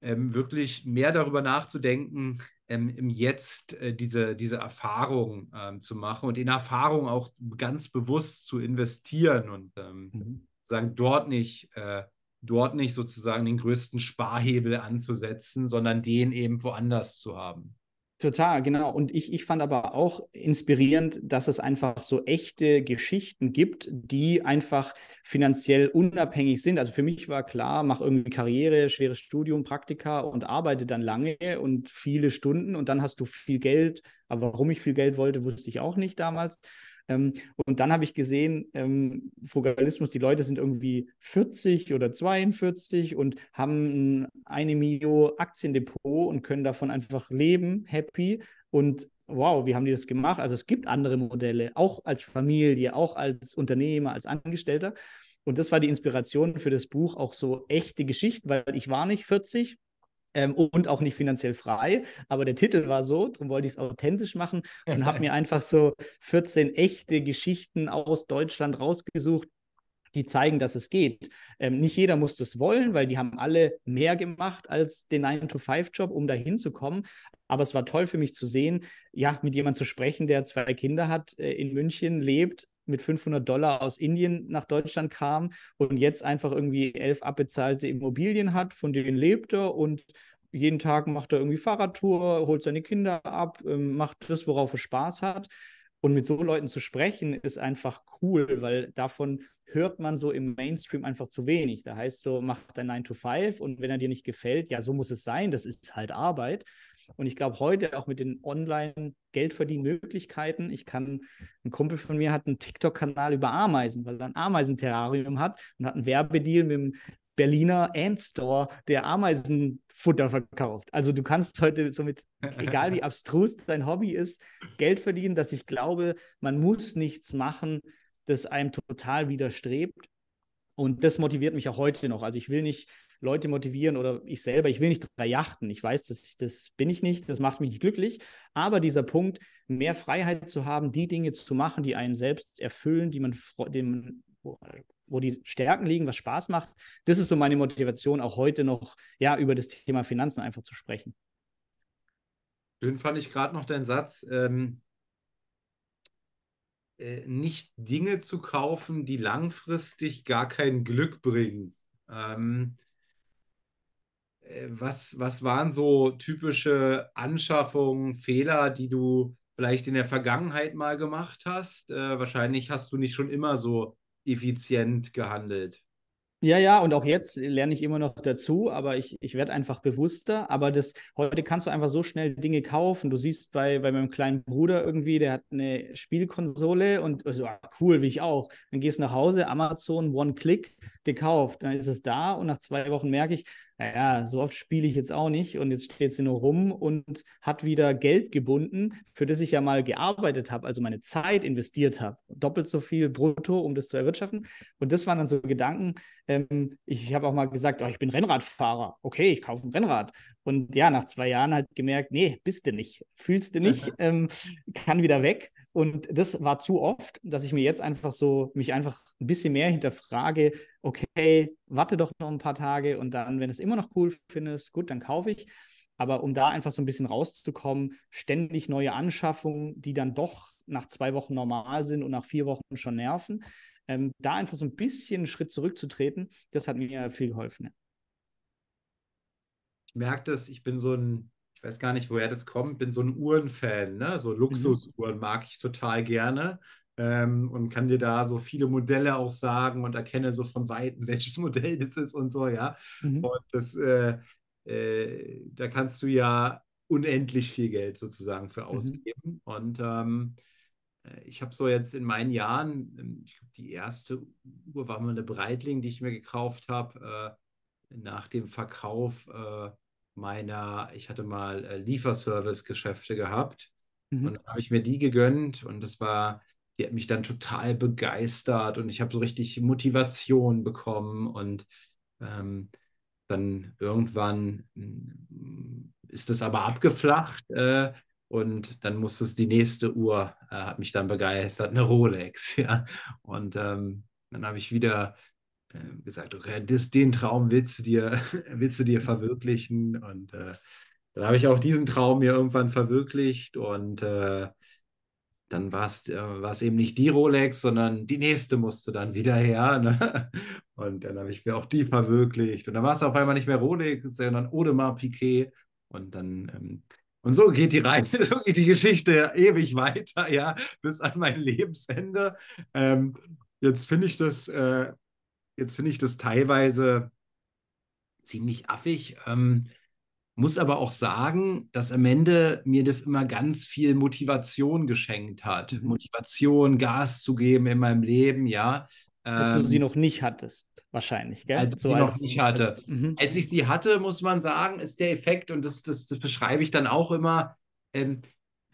ähm, wirklich mehr darüber nachzudenken, ähm, im Jetzt äh, diese, diese Erfahrung ähm, zu machen und in Erfahrung auch ganz bewusst zu investieren und ähm, mhm. sagen, dort nicht äh, dort nicht sozusagen den größten Sparhebel anzusetzen, sondern den eben woanders zu haben. Total, genau. Und ich, ich fand aber auch inspirierend, dass es einfach so echte Geschichten gibt, die einfach finanziell unabhängig sind. Also für mich war klar, mach irgendwie Karriere, schweres Studium, Praktika und arbeite dann lange und viele Stunden und dann hast du viel Geld. Aber warum ich viel Geld wollte, wusste ich auch nicht damals. Ähm, und dann habe ich gesehen, ähm, Frugalismus, die Leute sind irgendwie vierzig oder zweiundvierzig und haben eine Mio Aktiendepot und können davon einfach leben, happy. Und wow, wie haben die das gemacht? Also es gibt andere Modelle, auch als Familie, auch als Unternehmer, als Angestellter. Und das war die Inspiration für das Buch, auch so echte Geschichten, weil ich war nicht vierzig. Ähm, und auch nicht finanziell frei, aber der Titel war so, darum wollte ich es authentisch machen und habe mir einfach so vierzehn echte Geschichten aus Deutschland rausgesucht, die zeigen, dass es geht. Ähm, nicht jeder muss das wollen, weil die haben alle mehr gemacht als den nine to five Job, um da hinzukommen. Aber es war toll für mich zu sehen, ja, mit jemandem zu sprechen, der zwei Kinder hat, äh, in München lebt, mit fünfhundert Dollar aus Indien nach Deutschland kam und jetzt einfach irgendwie elf abbezahlte Immobilien hat, von denen lebt er und jeden Tag macht er irgendwie Fahrradtour, holt seine Kinder ab, macht das, worauf er Spaß hat. Und mit so Leuten zu sprechen, ist einfach cool, weil davon hört man so im Mainstream einfach zu wenig. Da heißt so, mach dein nine to five und wenn er dir nicht gefällt, ja, so muss es sein, das ist halt Arbeit. Und ich glaube, heute auch mit den Online-Geldverdienmöglichkeiten, ich kann, ein Kumpel von mir hat einen TikTok-Kanal über Ameisen, weil er ein Ameisenterrarium hat und hat einen Werbedeal mit dem Berliner Ant-Store, der Ameisenfutter verkauft. Also du kannst heute somit, egal wie abstrus dein Hobby ist, Geld verdienen, dass ich glaube, man muss nichts machen, das einem total widerstrebt. Und das motiviert mich auch heute noch. Also ich will nicht Leute motivieren oder ich selber, ich will nicht drei jachten. Ich weiß, dass ich, das bin ich nicht, das macht mich nicht glücklich. Aber dieser Punkt, mehr Freiheit zu haben, die Dinge zu machen, die einen selbst erfüllen, die man, dem, wo die Stärken liegen, was Spaß macht, das ist so meine Motivation, auch heute noch ja, über das Thema Finanzen einfach zu sprechen. Schön fand ich gerade noch deinen Satz, ähm, äh, nicht Dinge zu kaufen, die langfristig gar kein Glück bringen. Ähm, Was, was waren so typische Anschaffungen, Fehler, die du vielleicht in der Vergangenheit mal gemacht hast? Äh, wahrscheinlich hast du nicht schon immer so effizient gehandelt. Ja, ja, und auch jetzt lerne ich immer noch dazu, aber ich, ich werde einfach bewusster. Aber das heute kannst du einfach so schnell Dinge kaufen. Du siehst bei, bei meinem kleinen Bruder irgendwie, der hat eine Spielkonsole und so, ah, cool, will ich auch. Dann gehst du nach Hause, Amazon, One-Click, gekauft. Dann ist es da und nach zwei Wochen merke ich, naja, so oft spiele ich jetzt auch nicht und jetzt steht sie nur rum und hat wieder Geld gebunden, für das ich ja mal gearbeitet habe, also meine Zeit investiert habe. Doppelt so viel brutto, um das zu erwirtschaften. Und das waren dann so Gedanken, ich habe auch mal gesagt, oh, ich bin Rennradfahrer. Okay, ich kaufe ein Rennrad. Und ja, nach zwei Jahren halt gemerkt, nee, bist du nicht, fühlst du nicht, ähm, kann wieder weg. Und das war zu oft, dass ich mir jetzt einfach so, mich einfach ein bisschen mehr hinterfrage, okay, warte doch noch ein paar Tage und dann, wenn du es immer noch cool findest, gut, dann kaufe ich. Aber um da einfach so ein bisschen rauszukommen, ständig neue Anschaffungen, die dann doch nach zwei Wochen normal sind und nach vier Wochen schon nerven, Ähm, da einfach so ein bisschen einen Schritt zurückzutreten, das hat mir viel geholfen. Ja. Ich merke das, ich bin so ein, ich weiß gar nicht, woher das kommt, bin so ein Uhrenfan, ne? So Luxusuhren mag ich total gerne ähm, und kann dir da so viele Modelle auch sagen und erkenne so von Weitem, welches Modell das ist und so, ja. Mhm. Und das äh, äh, da kannst du ja unendlich viel Geld sozusagen für ausgeben. Mhm. Und ähm, ich habe so jetzt in meinen Jahren, ich glaube, die erste Uhr war mal eine Breitling, die ich mir gekauft habe, äh, nach dem Verkauf äh, meiner, ich hatte mal äh, Lieferservice-Geschäfte gehabt. Mhm. Und dann habe ich mir die gegönnt und das war, die hat mich dann total begeistert und ich habe so richtig Motivation bekommen und ähm, dann irgendwann ist das aber abgeflacht äh, und dann muss es die nächste Uhr, äh, hat mich dann begeistert, eine Rolex, ja. Und ähm, dann habe ich wieder äh, gesagt, okay, das, den Traum willst du dir, willst du dir verwirklichen und äh, dann habe ich auch diesen Traum mir irgendwann verwirklicht und äh, dann war es äh, eben nicht die Rolex, sondern die nächste musste dann wieder her. Ne? Und dann habe ich mir auch die verwirklicht. Und dann war es auf einmal nicht mehr Rolex, sondern Audemars Piguet. Und dann ähm, und so geht die Reise, so geht die Geschichte ewig weiter, ja, bis an mein Lebensende. Ähm, jetzt finde ich das, äh, jetzt finde ich das teilweise ziemlich affig. Ähm, Muss aber auch sagen, dass am Ende mir das immer ganz viel Motivation geschenkt hat. Motivation, Gas zu geben in meinem Leben, ja. Dass ähm, du sie noch nicht hattest, wahrscheinlich, gell? Als ich so sie als, noch nicht hatte. Als, mm-hmm. als ich sie hatte, muss man sagen, ist der Effekt, und das, das, das beschreibe ich dann auch immer, ähm,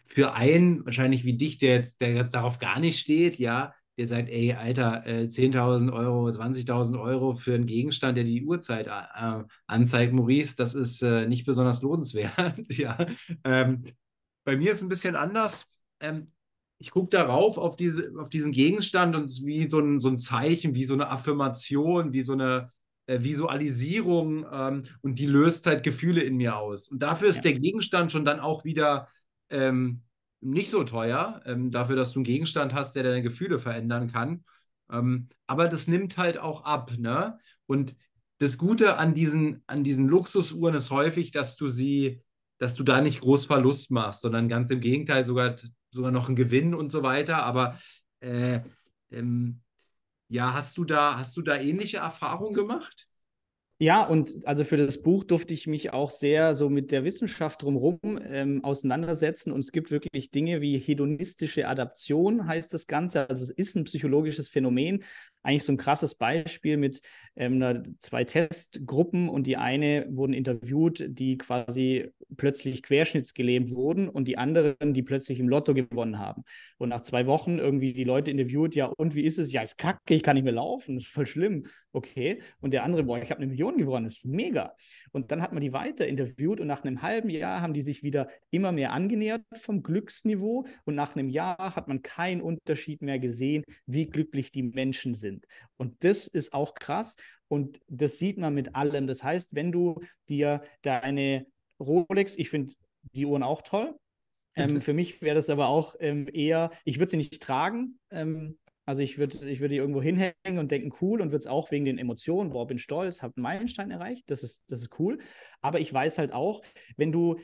für einen, wahrscheinlich wie dich, der jetzt, der jetzt darauf gar nicht steht, ja, der sagt, ey, Alter, äh, zehntausend Euro, zwanzigtausend Euro für einen Gegenstand, der die Uhrzeit äh, anzeigt, Maurice, das ist äh, nicht besonders lohnenswert. Ja. Ähm, bei mir ist es ein bisschen anders. Ähm, ich gucke darauf, auf, diese, auf diesen Gegenstand und wie so ein, so ein Zeichen, wie so eine Affirmation, wie so eine äh, Visualisierung ähm, und die löst halt Gefühle in mir aus. Und dafür ist ja der Gegenstand schon dann auch wieder... Ähm, nicht so teuer, ähm, dafür, dass du einen Gegenstand hast, der deine Gefühle verändern kann. Ähm, aber das nimmt halt auch ab, ne? Und das Gute an diesen, an diesen Luxusuhren ist häufig, dass du sie, dass du da nicht groß Verlust machst, sondern ganz im Gegenteil sogar, sogar noch einen Gewinn und so weiter. Aber äh, ähm, ja, hast du da, hast du da ähnliche Erfahrungen gemacht? Ja, und also für das Buch durfte ich mich auch sehr so mit der Wissenschaft drumherum ähm, auseinandersetzen. Und es gibt wirklich Dinge wie hedonistische Adaption, heißt das Ganze. Also es ist ein psychologisches Phänomen. Eigentlich so ein krasses Beispiel mit ähm, einer, zwei Testgruppen und die eine wurden interviewt, die quasi plötzlich querschnittsgelähmt wurden und die anderen, die plötzlich im Lotto gewonnen haben. Und nach zwei Wochen irgendwie die Leute interviewt, ja und wie ist es? Ja, ist kacke, ich kann nicht mehr laufen, ist voll schlimm. Okay. Und der andere, boah, ich habe eine Million gewonnen, ist mega. Und dann hat man die weiter interviewt und nach einem halben Jahr haben die sich wieder immer mehr angenähert vom Glücksniveau und nach einem Jahr hat man keinen Unterschied mehr gesehen, wie glücklich die Menschen sind. Und das ist auch krass und das sieht man mit allem. Das heißt, wenn du dir deine Rolex, ich finde die Uhren auch toll, ähm, für mich wäre das aber auch ähm, eher, ich würde sie nicht tragen, ähm, also ich würde ich würd die irgendwo hinhängen und denken, cool, und würde es auch wegen den Emotionen, boah, bin stolz, habe einen Meilenstein erreicht, das ist, das ist cool, aber ich weiß halt auch, wenn du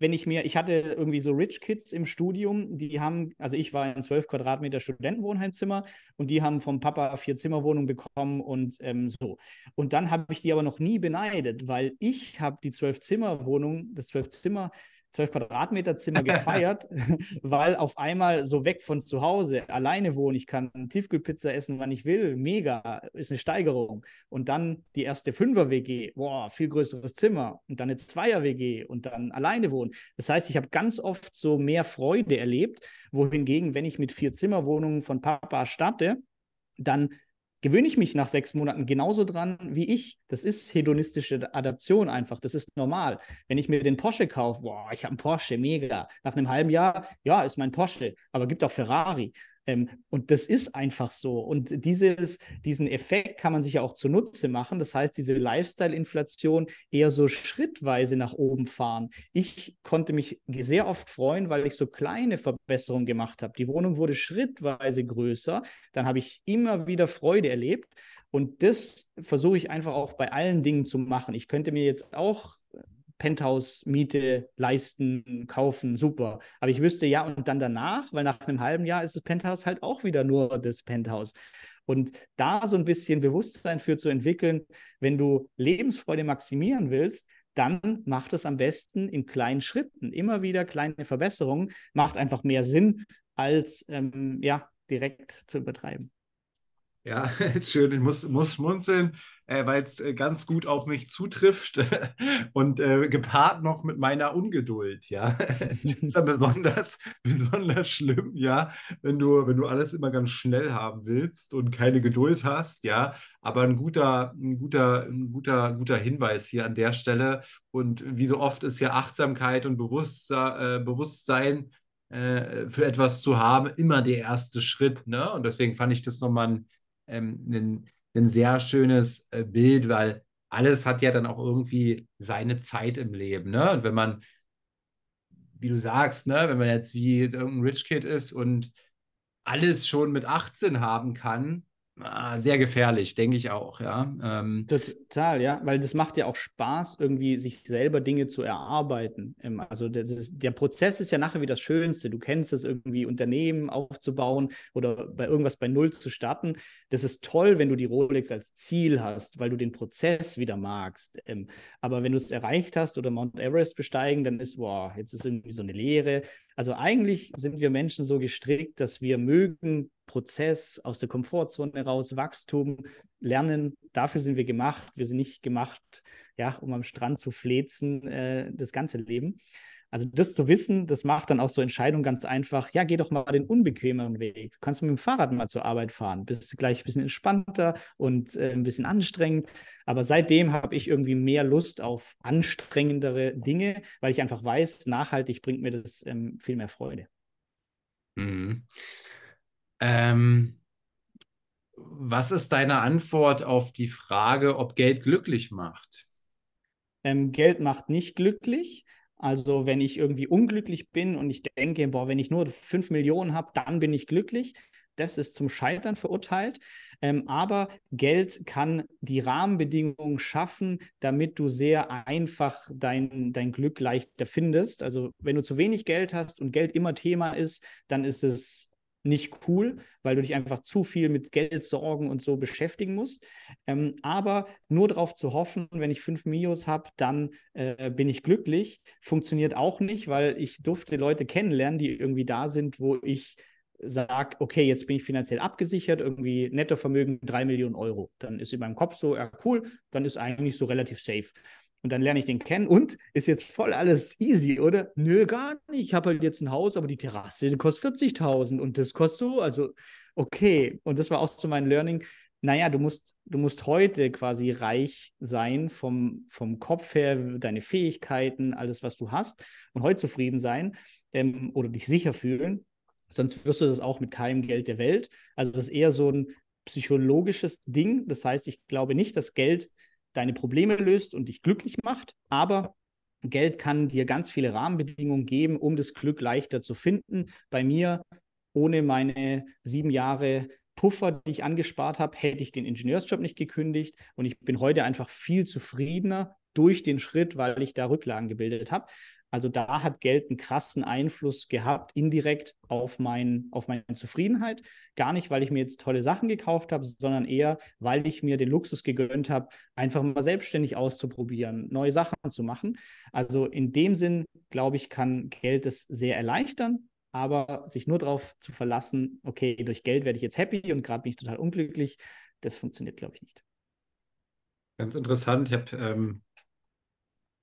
Wenn ich mir, ich hatte irgendwie so Rich Kids im Studium, die haben, also ich war in zwölf Quadratmeter Studentenwohnheimzimmer und die haben vom Papa vier Zimmerwohnung bekommen und ähm, so. Und dann habe ich die aber noch nie beneidet, weil ich habe die zwölf Zimmerwohnung, das zwölf Zimmer, zwölf Quadratmeter Zimmer gefeiert, weil auf einmal so weg von zu Hause, alleine wohnen, ich kann Tiefkühlpizza essen, wann ich will, mega, ist eine Steigerung. Und dann die erste Fünfer-W G, boah, viel größeres Zimmer und dann eine Zweier-W G und dann alleine wohnen. Das heißt, ich habe ganz oft so mehr Freude erlebt, wohingegen, wenn ich mit vier Zimmerwohnungen von Papa starte, dann gewöhne ich mich nach sechs Monaten genauso dran wie ich. Das ist hedonistische Adaption einfach. Das ist normal. Wenn ich mir den Porsche kaufe, boah, ich habe einen Porsche, mega. Nach einem halben Jahr, ja, ist mein Porsche, aber gibt auch Ferrari. Ähm, und das ist einfach so. Und dieses, diesen Effekt kann man sich ja auch zunutze machen. Das heißt, diese Lifestyle-Inflation eher so schrittweise nach oben fahren. Ich konnte mich sehr oft freuen, weil ich so kleine Verbesserungen gemacht habe. Die Wohnung wurde schrittweise größer. Dann habe ich immer wieder Freude erlebt. Und das versuche ich einfach auch bei allen Dingen zu machen. Ich könnte mir jetzt auch Penthouse-Miete leisten, kaufen, super. Aber ich wüsste ja und dann danach, weil nach einem halben Jahr ist das Penthouse halt auch wieder nur das Penthouse. Und da so ein bisschen Bewusstsein für zu entwickeln, wenn du Lebensfreude maximieren willst, dann macht es am besten in kleinen Schritten. Immer wieder kleine Verbesserungen. Macht einfach mehr Sinn, als ähm, ja, direkt zu übertreiben. Ja, schön, ich muss, muss schmunzeln, äh, weil es ganz gut auf mich zutrifft und äh, gepaart noch mit meiner Ungeduld, ja. Ist dann besonders, besonders schlimm, ja, wenn du, wenn du alles immer ganz schnell haben willst und keine Geduld hast, ja. Aber ein guter, ein guter, ein guter, guter Hinweis hier an der Stelle. Und wie so oft ist ja Achtsamkeit und Bewusstsein, äh, Bewusstsein äh, für etwas zu haben immer der erste Schritt, ne? Und deswegen fand ich das nochmal ein Ein, ein sehr schönes Bild, weil alles hat ja dann auch irgendwie seine Zeit im Leben. Ne? Und wenn man, wie du sagst, ne, wenn man jetzt wie irgendein Rich Kid ist und alles schon mit achtzehn haben kann, sehr gefährlich, denke ich auch, ja. Ähm, Total, ja, weil das macht ja auch Spaß, irgendwie sich selber Dinge zu erarbeiten. Also das ist, der Prozess ist ja nachher wieder das Schönste. Du kennst es irgendwie, Unternehmen aufzubauen oder bei irgendwas bei Null zu starten. Das ist toll, wenn du die Rolex als Ziel hast, weil du den Prozess wieder magst. Ähm, aber wenn du es erreicht hast oder Mount Everest besteigen, dann ist, wow, jetzt ist irgendwie so eine Leere. Also eigentlich sind wir Menschen so gestrickt, dass wir mögen Prozess, aus der Komfortzone heraus, Wachstum, Lernen. Dafür sind wir gemacht. Wir sind nicht gemacht, ja, um am Strand zu fläzen, äh, das ganze Leben. Also das zu wissen, das macht dann auch so Entscheidungen ganz einfach. Ja, geh doch mal den unbequemeren Weg. Du kannst mit dem Fahrrad mal zur Arbeit fahren. Bist gleich ein bisschen entspannter und äh, ein bisschen anstrengend. Aber seitdem habe ich irgendwie mehr Lust auf anstrengendere Dinge, weil ich einfach weiß, nachhaltig bringt mir das ähm, viel mehr Freude. Mhm. Ähm, was ist deine Antwort auf die Frage, ob Geld glücklich macht? Ähm, Geld macht nicht glücklich. Also wenn ich irgendwie unglücklich bin und ich denke, boah, wenn ich nur fünf Millionen habe, dann bin ich glücklich. Das ist zum Scheitern verurteilt. Ähm, aber Geld kann die Rahmenbedingungen schaffen, damit du sehr einfach dein, dein Glück leichter findest. Also wenn du zu wenig Geld hast und Geld immer Thema ist, dann ist es nicht cool, weil du dich einfach zu viel mit Geld, Sorgen und so beschäftigen musst. Ähm, aber nur darauf zu hoffen, wenn ich fünf Mios habe, dann äh, bin ich glücklich, funktioniert auch nicht, weil ich durfte Leute kennenlernen, die irgendwie da sind, wo ich sage, okay, jetzt bin ich finanziell abgesichert, irgendwie Nettovermögen drei Millionen Euro. Dann ist in meinem Kopf so, ja cool, dann ist eigentlich so relativ safe. Und dann lerne ich den kennen und ist jetzt voll alles easy, oder? Nö, gar nicht. Ich habe halt jetzt ein Haus, aber die Terrasse die kostet vierzigtausend und das kostet so. Also okay. Und das war auch so mein Learning. Naja, du musst, du musst heute quasi reich sein vom, vom Kopf her, deine Fähigkeiten, alles, was du hast und heute zufrieden sein ähm, oder dich sicher fühlen. Sonst wirst du das auch mit keinem Geld der Welt. Also das ist eher so ein psychologisches Ding. Das heißt, ich glaube nicht, dass Geld deine Probleme löst und dich glücklich macht, aber Geld kann dir ganz viele Rahmenbedingungen geben, um das Glück leichter zu finden. Bei mir, ohne meine sieben Jahre Puffer, die ich angespart habe, hätte ich den Ingenieursjob nicht gekündigt und ich bin heute einfach viel zufriedener durch den Schritt, weil ich da Rücklagen gebildet habe. Also da hat Geld einen krassen Einfluss gehabt, indirekt auf, mein, auf meine Zufriedenheit. Gar nicht, weil ich mir jetzt tolle Sachen gekauft habe, sondern eher, weil ich mir den Luxus gegönnt habe, einfach mal selbstständig auszuprobieren, neue Sachen zu machen. Also in dem Sinn, glaube ich, kann Geld es sehr erleichtern, aber sich nur darauf zu verlassen, okay, durch Geld werde ich jetzt happy und gerade bin ich total unglücklich, das funktioniert, glaube ich, nicht. Ganz interessant, ich habe... Ähm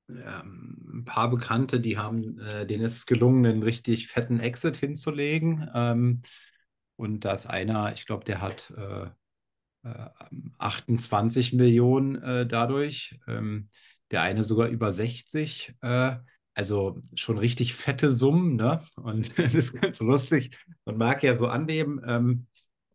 ein paar Bekannte, die haben, äh, denen ist es gelungen, einen richtig fetten Exit hinzulegen. Ähm, und da ist einer, ich glaube, der hat äh, äh, achtundzwanzig Millionen äh, dadurch. Ähm, der eine sogar über sechzig. Äh, also schon richtig fette Summen, ne? Und das ist ganz lustig. Man mag ja so annehmen. Ähm,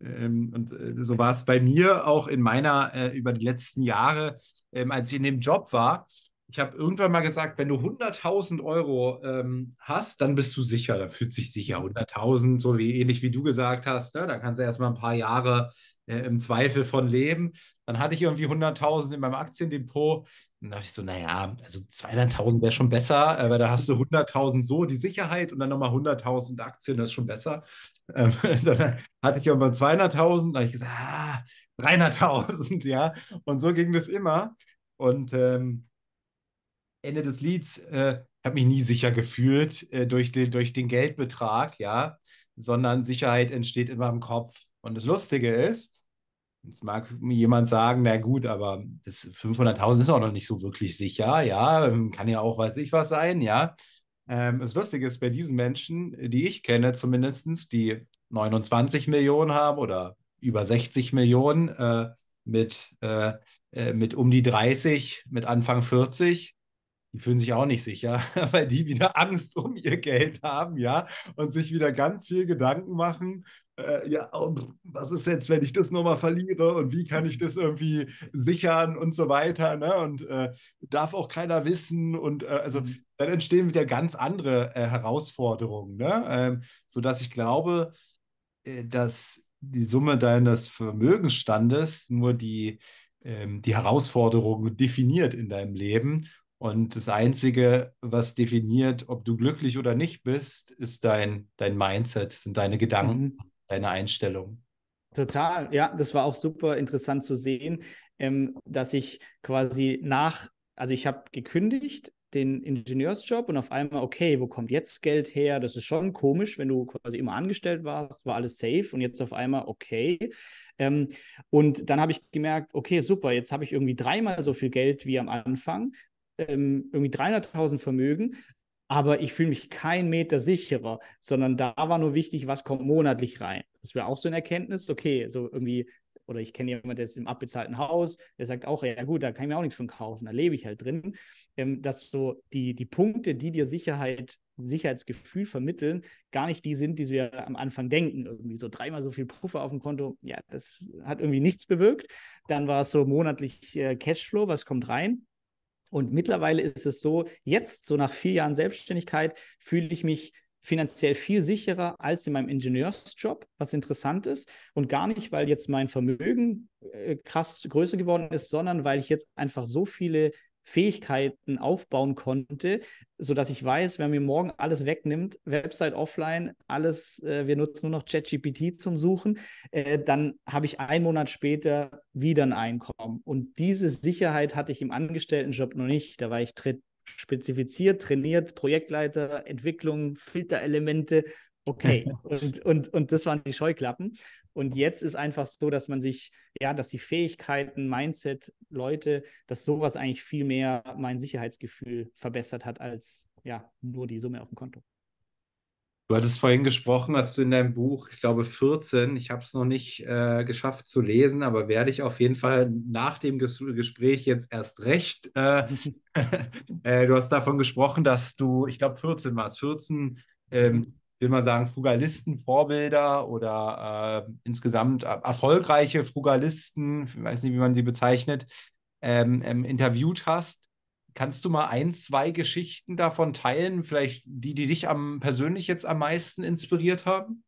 ähm, und äh, so war es bei mir auch in meiner, äh, über die letzten Jahre, ähm, als ich in dem Job war. Ich habe irgendwann mal gesagt, wenn du hunderttausend Euro ähm, hast, dann bist du sicher, dann fühlt sich sicher hunderttausend, so wie ähnlich wie du gesagt hast, ne? Dann kannst du erstmal ein paar Jahre äh, im Zweifel von leben. Dann hatte ich irgendwie hunderttausend in meinem Aktiendepot. Dann dachte ich so, naja, also zweihunderttausend wäre schon besser, äh, weil da hast du hunderttausend so die Sicherheit und dann nochmal hunderttausend Aktien, das ist schon besser. Ähm, dann hatte ich irgendwann zweihunderttausend, dann habe ich gesagt, ah, dreihunderttausend, ja. Und so ging das immer. Und ähm, Ende des Lieds, äh, habe mich nie sicher gefühlt äh, durch, den, durch den Geldbetrag, ja, sondern Sicherheit entsteht immer im Kopf. Und das Lustige ist, jetzt mag mir jemand sagen, na gut, aber das fünfhunderttausend ist auch noch nicht so wirklich sicher, ja, kann ja auch weiß ich was sein, ja. Ähm, das Lustige ist, bei diesen Menschen, die ich kenne zumindest, die neunundzwanzig Millionen haben oder über sechzig Millionen äh, mit, äh, mit um die dreißig, mit Anfang vierzig, die fühlen sich auch nicht sicher, weil die wieder Angst um ihr Geld haben, ja, und sich wieder ganz viel Gedanken machen, äh, ja, was ist jetzt, wenn ich das nochmal verliere und wie kann ich das irgendwie sichern und so weiter, ne, und äh, darf auch keiner wissen und äh, also dann entstehen wieder ganz andere äh, Herausforderungen, ne, ähm, sodass ich glaube, äh, dass die Summe deines Vermögensstandes nur die, ähm, die Herausforderungen definiert in deinem Leben. Und das Einzige, was definiert, ob du glücklich oder nicht bist, ist dein, dein Mindset, sind deine Gedanken, mhm. deine Einstellung. Total, ja, das war auch super interessant zu sehen, ähm, dass ich quasi nach, also ich habe gekündigt den Ingenieursjob und auf einmal, okay, wo kommt jetzt Geld her? Das ist schon komisch, wenn du quasi immer angestellt warst, war alles safe und jetzt auf einmal, okay. Ähm, und dann habe ich gemerkt, okay, super, jetzt habe ich irgendwie dreimal so viel Geld wie am Anfang, irgendwie dreihunderttausend Vermögen, aber ich fühle mich keinen Meter sicherer, sondern da war nur wichtig, was kommt monatlich rein. Das wäre auch so eine Erkenntnis, okay, so irgendwie, oder ich kenne jemanden, der ist im abbezahlten Haus, der sagt auch, ja gut, da kann ich mir auch nichts von kaufen, da lebe ich halt drin. Ähm, dass so die, die Punkte, die dir Sicherheit, Sicherheitsgefühl vermitteln, gar nicht die sind, die wir am Anfang denken. Irgendwie so dreimal so viel Puffer auf dem Konto, ja, das hat irgendwie nichts bewirkt. Dann war es so monatlich äh, Cashflow, was kommt rein? Und mittlerweile ist es so, jetzt, so nach vier Jahren Selbstständigkeit, fühle ich mich finanziell viel sicherer als in meinem Ingenieursjob, was interessant ist. Und gar nicht, weil jetzt mein Vermögen äh, krass größer geworden ist, sondern weil ich jetzt einfach so viele Fähigkeiten aufbauen konnte, sodass ich weiß, wenn mir morgen alles wegnimmt, Website offline, alles, äh, wir nutzen nur noch ChatGPT zum Suchen, äh, dann habe ich einen Monat später wieder ein Einkommen. Und diese Sicherheit hatte ich im Angestelltenjob noch nicht. Da war ich tra- spezifiziert, trainiert, Projektleiter, Entwicklung, Filterelemente. Okay, und, und, und das waren die Scheuklappen. Und jetzt ist einfach so, dass man sich, ja, dass die Fähigkeiten, Mindset, Leute, dass sowas eigentlich viel mehr mein Sicherheitsgefühl verbessert hat, als ja, nur die Summe auf dem Konto. Du hattest vorhin gesprochen, dass du in deinem Buch, ich glaube vierzehn, ich habe es noch nicht äh, geschafft zu lesen, aber werde ich auf jeden Fall nach dem Ges- Gespräch jetzt erst recht. Äh, äh, du hast davon gesprochen, dass du, ich glaube vierzehn war es, vierzehn ähm, will man sagen, Frugalisten, Vorbilder oder äh, insgesamt erfolgreiche Frugalisten, ich weiß nicht, wie man sie bezeichnet, ähm, ähm, interviewt hast. Kannst du mal ein, zwei Geschichten davon teilen, vielleicht die, die dich am, persönlich jetzt am meisten inspiriert haben?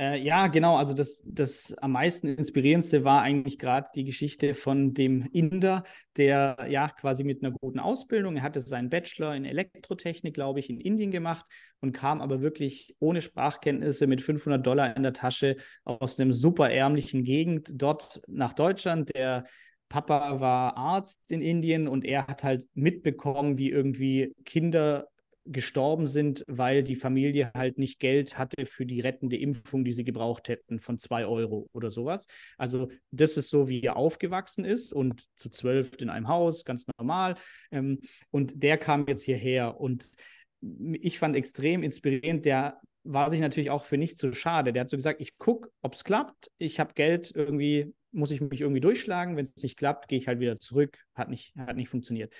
Äh, ja, genau. Also das, das am meisten inspirierendste war eigentlich gerade die Geschichte von dem Inder, der ja quasi mit einer guten Ausbildung, er hatte seinen Bachelor in Elektrotechnik, glaube ich, in Indien gemacht und kam aber wirklich ohne Sprachkenntnisse mit fünfhundert Dollar in der Tasche aus einem super ärmlichen Gegend dort nach Deutschland. Der Papa war Arzt in Indien und er hat halt mitbekommen, wie irgendwie Kinder gestorben sind, weil die Familie halt nicht Geld hatte für die rettende Impfung, die sie gebraucht hätten, von zwei Euro oder sowas. Also das ist so, wie er aufgewachsen ist und zu zwölf in einem Haus, ganz normal. Und der kam jetzt hierher und ich fand extrem inspirierend, der war sich natürlich auch für nichts so schade. Der hat so gesagt, ich gucke, ob es klappt, ich habe Geld, irgendwie muss ich mich irgendwie durchschlagen, wenn es nicht klappt, gehe ich halt wieder zurück, hat nicht, hat nicht funktioniert.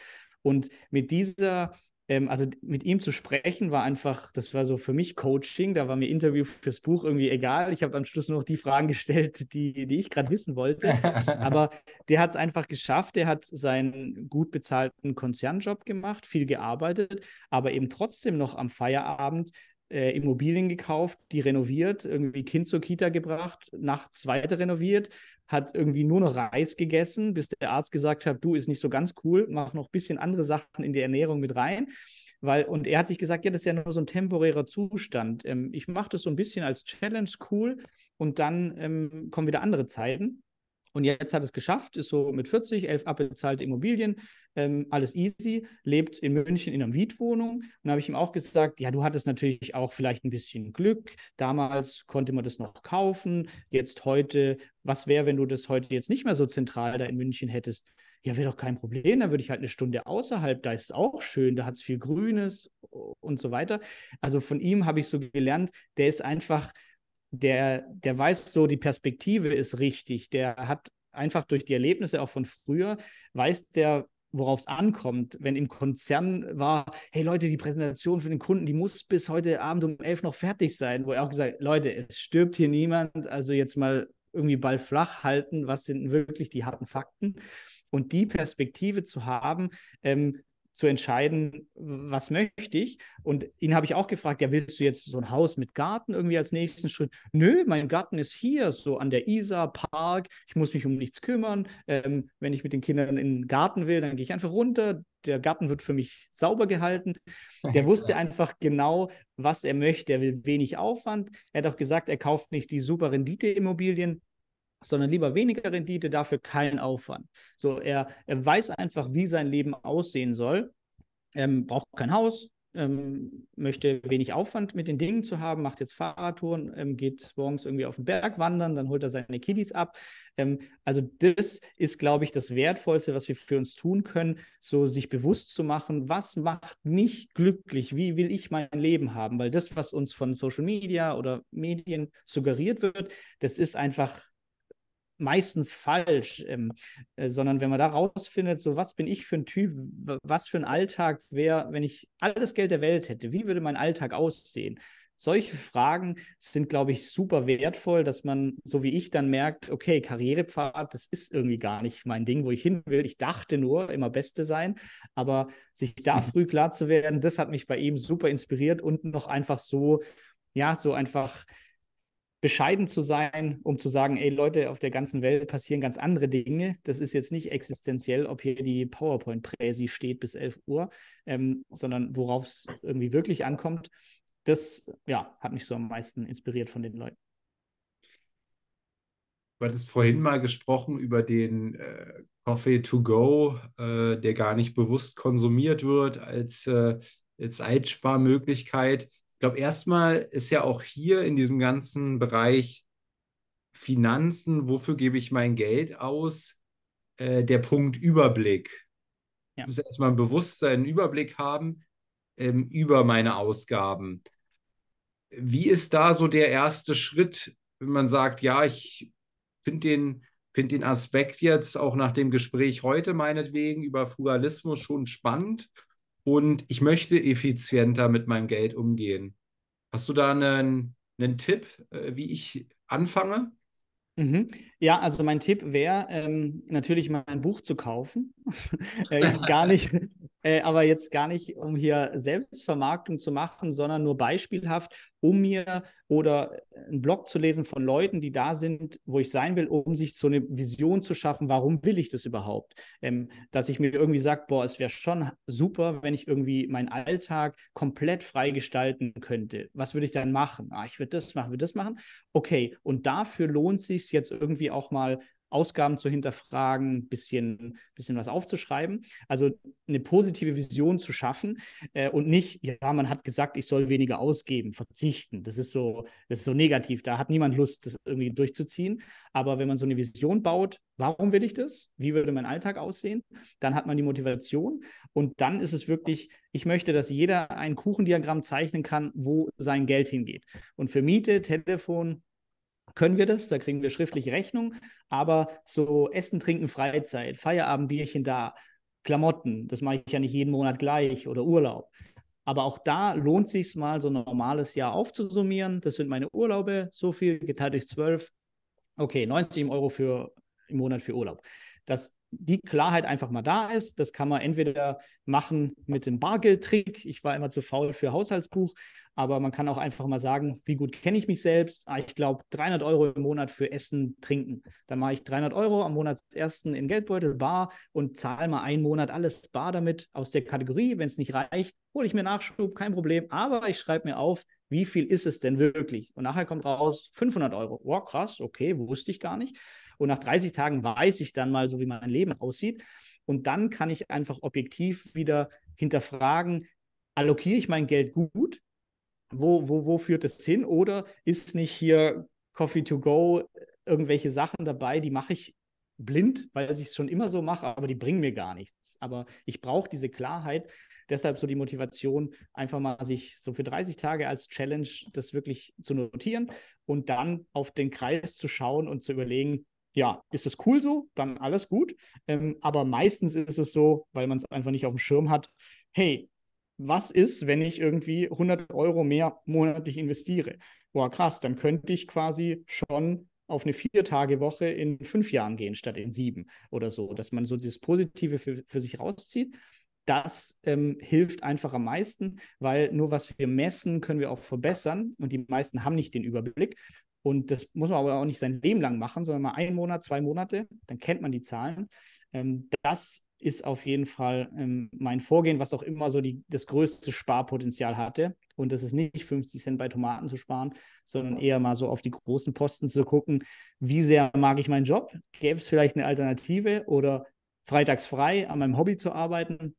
Und mit dieser Also mit ihm zu sprechen war einfach, das war so für mich Coaching, da war mir Interview fürs Buch irgendwie egal. Ich habe am Schluss nur noch die Fragen gestellt, die, die ich gerade wissen wollte. Aber der hat es einfach geschafft, der hat seinen gut bezahlten Konzernjob gemacht, viel gearbeitet, aber eben trotzdem noch am Feierabend äh, Immobilien gekauft, die renoviert, irgendwie Kind zur Kita gebracht, nachts weiter renoviert, hat irgendwie nur noch Reis gegessen, bis der Arzt gesagt hat, du, ist nicht so ganz cool, mach noch ein bisschen andere Sachen in die Ernährung mit rein. Weil, und er hat sich gesagt, ja, das ist ja nur so ein temporärer Zustand. Ähm, ich mache das so ein bisschen als Challenge, cool, und dann ähm, kommen wieder andere Zeiten. Und jetzt hat es geschafft, ist so mit vierzig, elf abbezahlte Immobilien, ähm, alles easy, lebt in München in einer Mietwohnung. Und da habe ich ihm auch gesagt, ja, du hattest natürlich auch vielleicht ein bisschen Glück. Damals konnte man das noch kaufen. Jetzt heute, was wäre, wenn du das heute jetzt nicht mehr so zentral da in München hättest? Ja, wäre doch kein Problem, dann würde ich halt eine Stunde außerhalb, da ist es auch schön, da hat es viel Grünes und so weiter. Also von ihm habe ich so gelernt, der ist einfach, der, der weiß so, die Perspektive ist richtig, der hat einfach durch die Erlebnisse auch von früher, weiß der, worauf es ankommt. Wenn im Konzern war, hey Leute, die Präsentation für den Kunden, die muss bis heute Abend um elf noch fertig sein, wo er auch gesagt hat, Leute, es stirbt hier niemand, also jetzt mal irgendwie Ball flach halten, was sind wirklich die harten Fakten? Und die Perspektive zu haben, ähm, zu entscheiden, was möchte ich? Und ihn habe ich auch gefragt, ja, willst du jetzt so ein Haus mit Garten irgendwie als nächsten Schritt? Nö, mein Garten ist hier, so an der Isar, Park, ich muss mich um nichts kümmern. Ähm, wenn ich mit den Kindern in den Garten will, dann gehe ich einfach runter, der Garten wird für mich sauber gehalten. Der wusste einfach genau, was er möchte, er will wenig Aufwand. Er hat auch gesagt, er kauft nicht die super Rendite-Immobilien, sondern lieber weniger Rendite, dafür keinen Aufwand. So, er, er weiß einfach, wie sein Leben aussehen soll, ähm, braucht kein Haus, ähm, möchte wenig Aufwand mit den Dingen zu haben, macht jetzt Fahrradtouren, ähm, geht morgens irgendwie auf den Berg wandern, dann holt er seine Kiddies ab. Ähm, also das ist, glaube ich, das Wertvollste, was wir für uns tun können, so sich bewusst zu machen, was macht mich glücklich, wie will ich mein Leben haben, weil das, was uns von Social Media oder Medien suggeriert wird, das ist einfach meistens falsch, ähm, äh, sondern wenn man da rausfindet, so was bin ich für ein Typ, was für ein Alltag wäre, wenn ich alles Geld der Welt hätte, wie würde mein Alltag aussehen? Solche Fragen sind, glaube ich, super wertvoll, dass man, so wie ich, dann merkt, okay, Karrierepfad, das ist irgendwie gar nicht mein Ding, wo ich hin will. Ich dachte nur, immer Beste sein, aber sich da früh klar zu werden, das hat mich bei ihm super inspiriert und noch einfach so, ja, so einfach bescheiden zu sein, um zu sagen, ey Leute, auf der ganzen Welt passieren ganz andere Dinge. Das ist jetzt nicht existenziell, ob hier die PowerPoint-Präsi steht bis elf Uhr, ähm, sondern worauf es irgendwie wirklich ankommt. Das, ja, hat mich so am meisten inspiriert von den Leuten. Du hattest vorhin mal gesprochen über den äh, Coffee to go, äh, der gar nicht bewusst konsumiert wird als, äh, als Zeitsparmöglichkeit. Ich glaube, erstmal ist ja auch hier in diesem ganzen Bereich Finanzen, wofür gebe ich mein Geld aus, äh, der Punkt Überblick. Ja. Ich muss erstmal ein Bewusstsein, einen Überblick haben ähm, über meine Ausgaben. Wie ist da so der erste Schritt, wenn man sagt, ja, ich finde den, find den Aspekt jetzt auch nach dem Gespräch heute meinetwegen über Frugalismus schon spannend? Und ich möchte effizienter mit meinem Geld umgehen. Hast du da einen, einen Tipp, wie ich anfange? Mhm. Ja, also mein Tipp wäre, ähm, natürlich mal ein Buch zu kaufen. äh, gar nicht, äh, aber jetzt gar nicht, um hier Selbstvermarktung zu machen, sondern nur beispielhaft, um mir oder einen Blog zu lesen von Leuten, die da sind, wo ich sein will, um sich so eine Vision zu schaffen, warum will ich das überhaupt? Ähm, dass ich mir irgendwie sage, boah, es wäre schon super, wenn ich irgendwie meinen Alltag komplett frei gestalten könnte. Was würde ich dann machen? Ah, ich würde das machen, würde das machen. Okay, und dafür lohnt es sich, jetzt irgendwie auch mal Ausgaben zu hinterfragen, ein bisschen, bisschen was aufzuschreiben, also eine positive Vision zu schaffen äh, und nicht, ja, man hat gesagt, ich soll weniger ausgeben, verzichten, das ist so, das ist so negativ, da hat niemand Lust, das irgendwie durchzuziehen, aber wenn man so eine Vision baut, warum will ich das, wie würde mein Alltag aussehen, dann hat man die Motivation und dann ist es wirklich, ich möchte, dass jeder ein Kuchendiagramm zeichnen kann, wo sein Geld hingeht und für Miete, Telefon, können wir das, da kriegen wir schriftliche Rechnung, aber so Essen, Trinken, Freizeit, Feierabendbierchen da, Klamotten, das mache ich ja nicht jeden Monat gleich oder Urlaub. Aber auch da lohnt es sich mal, so ein normales Jahr aufzusummieren, das sind meine Urlaube, so viel geteilt durch zwölf, okay, neunzig Euro für, im Monat für Urlaub. Das die Klarheit einfach mal da ist. Das kann man entweder machen mit dem Bargeldtrick. Ich war immer zu faul für Haushaltsbuch, aber man kann auch einfach mal sagen, wie gut kenne ich mich selbst? Ah, ich glaube, dreihundert Euro im Monat für Essen, Trinken. Dann mache ich dreihundert Euro am Monatsersten in Geldbeutel, bar und zahle mal einen Monat alles bar damit aus der Kategorie. Wenn es nicht reicht, hole ich mir Nachschub, kein Problem. Aber ich schreibe mir auf, wie viel ist es denn wirklich? Und nachher kommt raus fünfhundert Euro. Wow, krass, okay, wusste ich gar nicht. und nach dreißig Tagen weiß ich dann mal so, wie mein Leben aussieht und dann kann ich einfach objektiv wieder hinterfragen, allokiere ich mein Geld gut? Wo, wo, wo führt es hin? Oder ist nicht hier Coffee to go, irgendwelche Sachen dabei, die mache ich blind, weil ich es schon immer so mache, aber die bringen mir gar nichts. Aber ich brauche diese Klarheit, deshalb so die Motivation, einfach mal sich so für dreißig Tage als Challenge das wirklich zu notieren und dann auf den Kreis zu schauen und zu überlegen, ja, ist es cool so, dann alles gut. Ähm, aber meistens ist es so, weil man es einfach nicht auf dem Schirm hat, hey, was ist, wenn ich irgendwie hundert Euro mehr monatlich investiere? Boah, krass, dann könnte ich quasi schon auf eine Vier-Tage-Woche in fünf Jahren gehen, statt in sieben oder so. Dass man so dieses Positive für, für sich rauszieht, das ähm, hilft einfach am meisten, weil nur was wir messen, können wir auch verbessern und die meisten haben nicht den Überblick. Und das muss man aber auch nicht sein Leben lang machen, sondern mal einen Monat, zwei Monate, dann kennt man die Zahlen. Ähm, das ist auf jeden Fall ähm, mein Vorgehen, was auch immer so die, das größte Sparpotenzial hatte. Und das ist nicht fünfzig Cent bei Tomaten zu sparen, sondern eher mal so auf die großen Posten zu gucken, wie sehr mag ich meinen Job? Gäbe es vielleicht eine Alternative oder freitags frei an meinem Hobby zu arbeiten,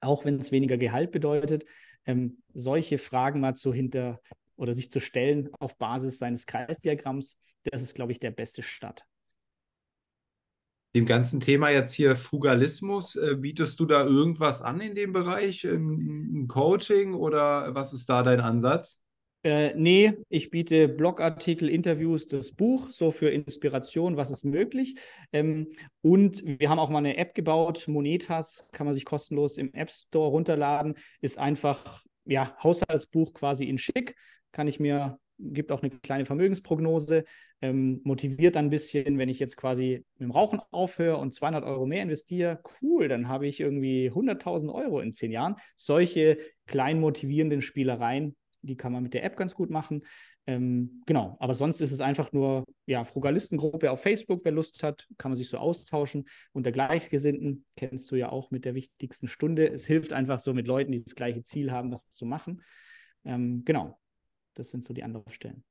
auch wenn es weniger Gehalt bedeutet? Ähm, solche Fragen mal zu hinter oder sich zu stellen auf Basis seines Kreisdiagramms, das ist, glaube ich, der beste Start. Dem ganzen Thema jetzt hier Frugalismus, äh, bietest du da irgendwas an in dem Bereich, ein Coaching oder was ist da dein Ansatz? Äh, nee, ich biete Blogartikel, Interviews, das Buch, so für Inspiration, was ist möglich. Ähm, und wir haben auch mal eine App gebaut, Monetas, kann man sich kostenlos im App Store runterladen, ist einfach, ja, Haushaltsbuch quasi in schick, kann ich mir... gibt auch eine kleine Vermögensprognose, ähm, motiviert dann ein bisschen, wenn ich jetzt quasi mit dem Rauchen aufhöre und zweihundert Euro mehr investiere, cool, dann habe ich irgendwie hunderttausend Euro in zehn Jahren. Solche kleinen motivierenden Spielereien, die kann man mit der App ganz gut machen. Ähm, genau, aber sonst ist es einfach nur, ja, Frugalistengruppe auf Facebook, wer Lust hat, kann man sich so austauschen unter Gleichgesinnten, kennst du ja auch mit der wichtigsten Stunde. Es hilft einfach so mit Leuten, die das gleiche Ziel haben, das zu machen. Ähm, genau. Das sind so die Anlaufstellen.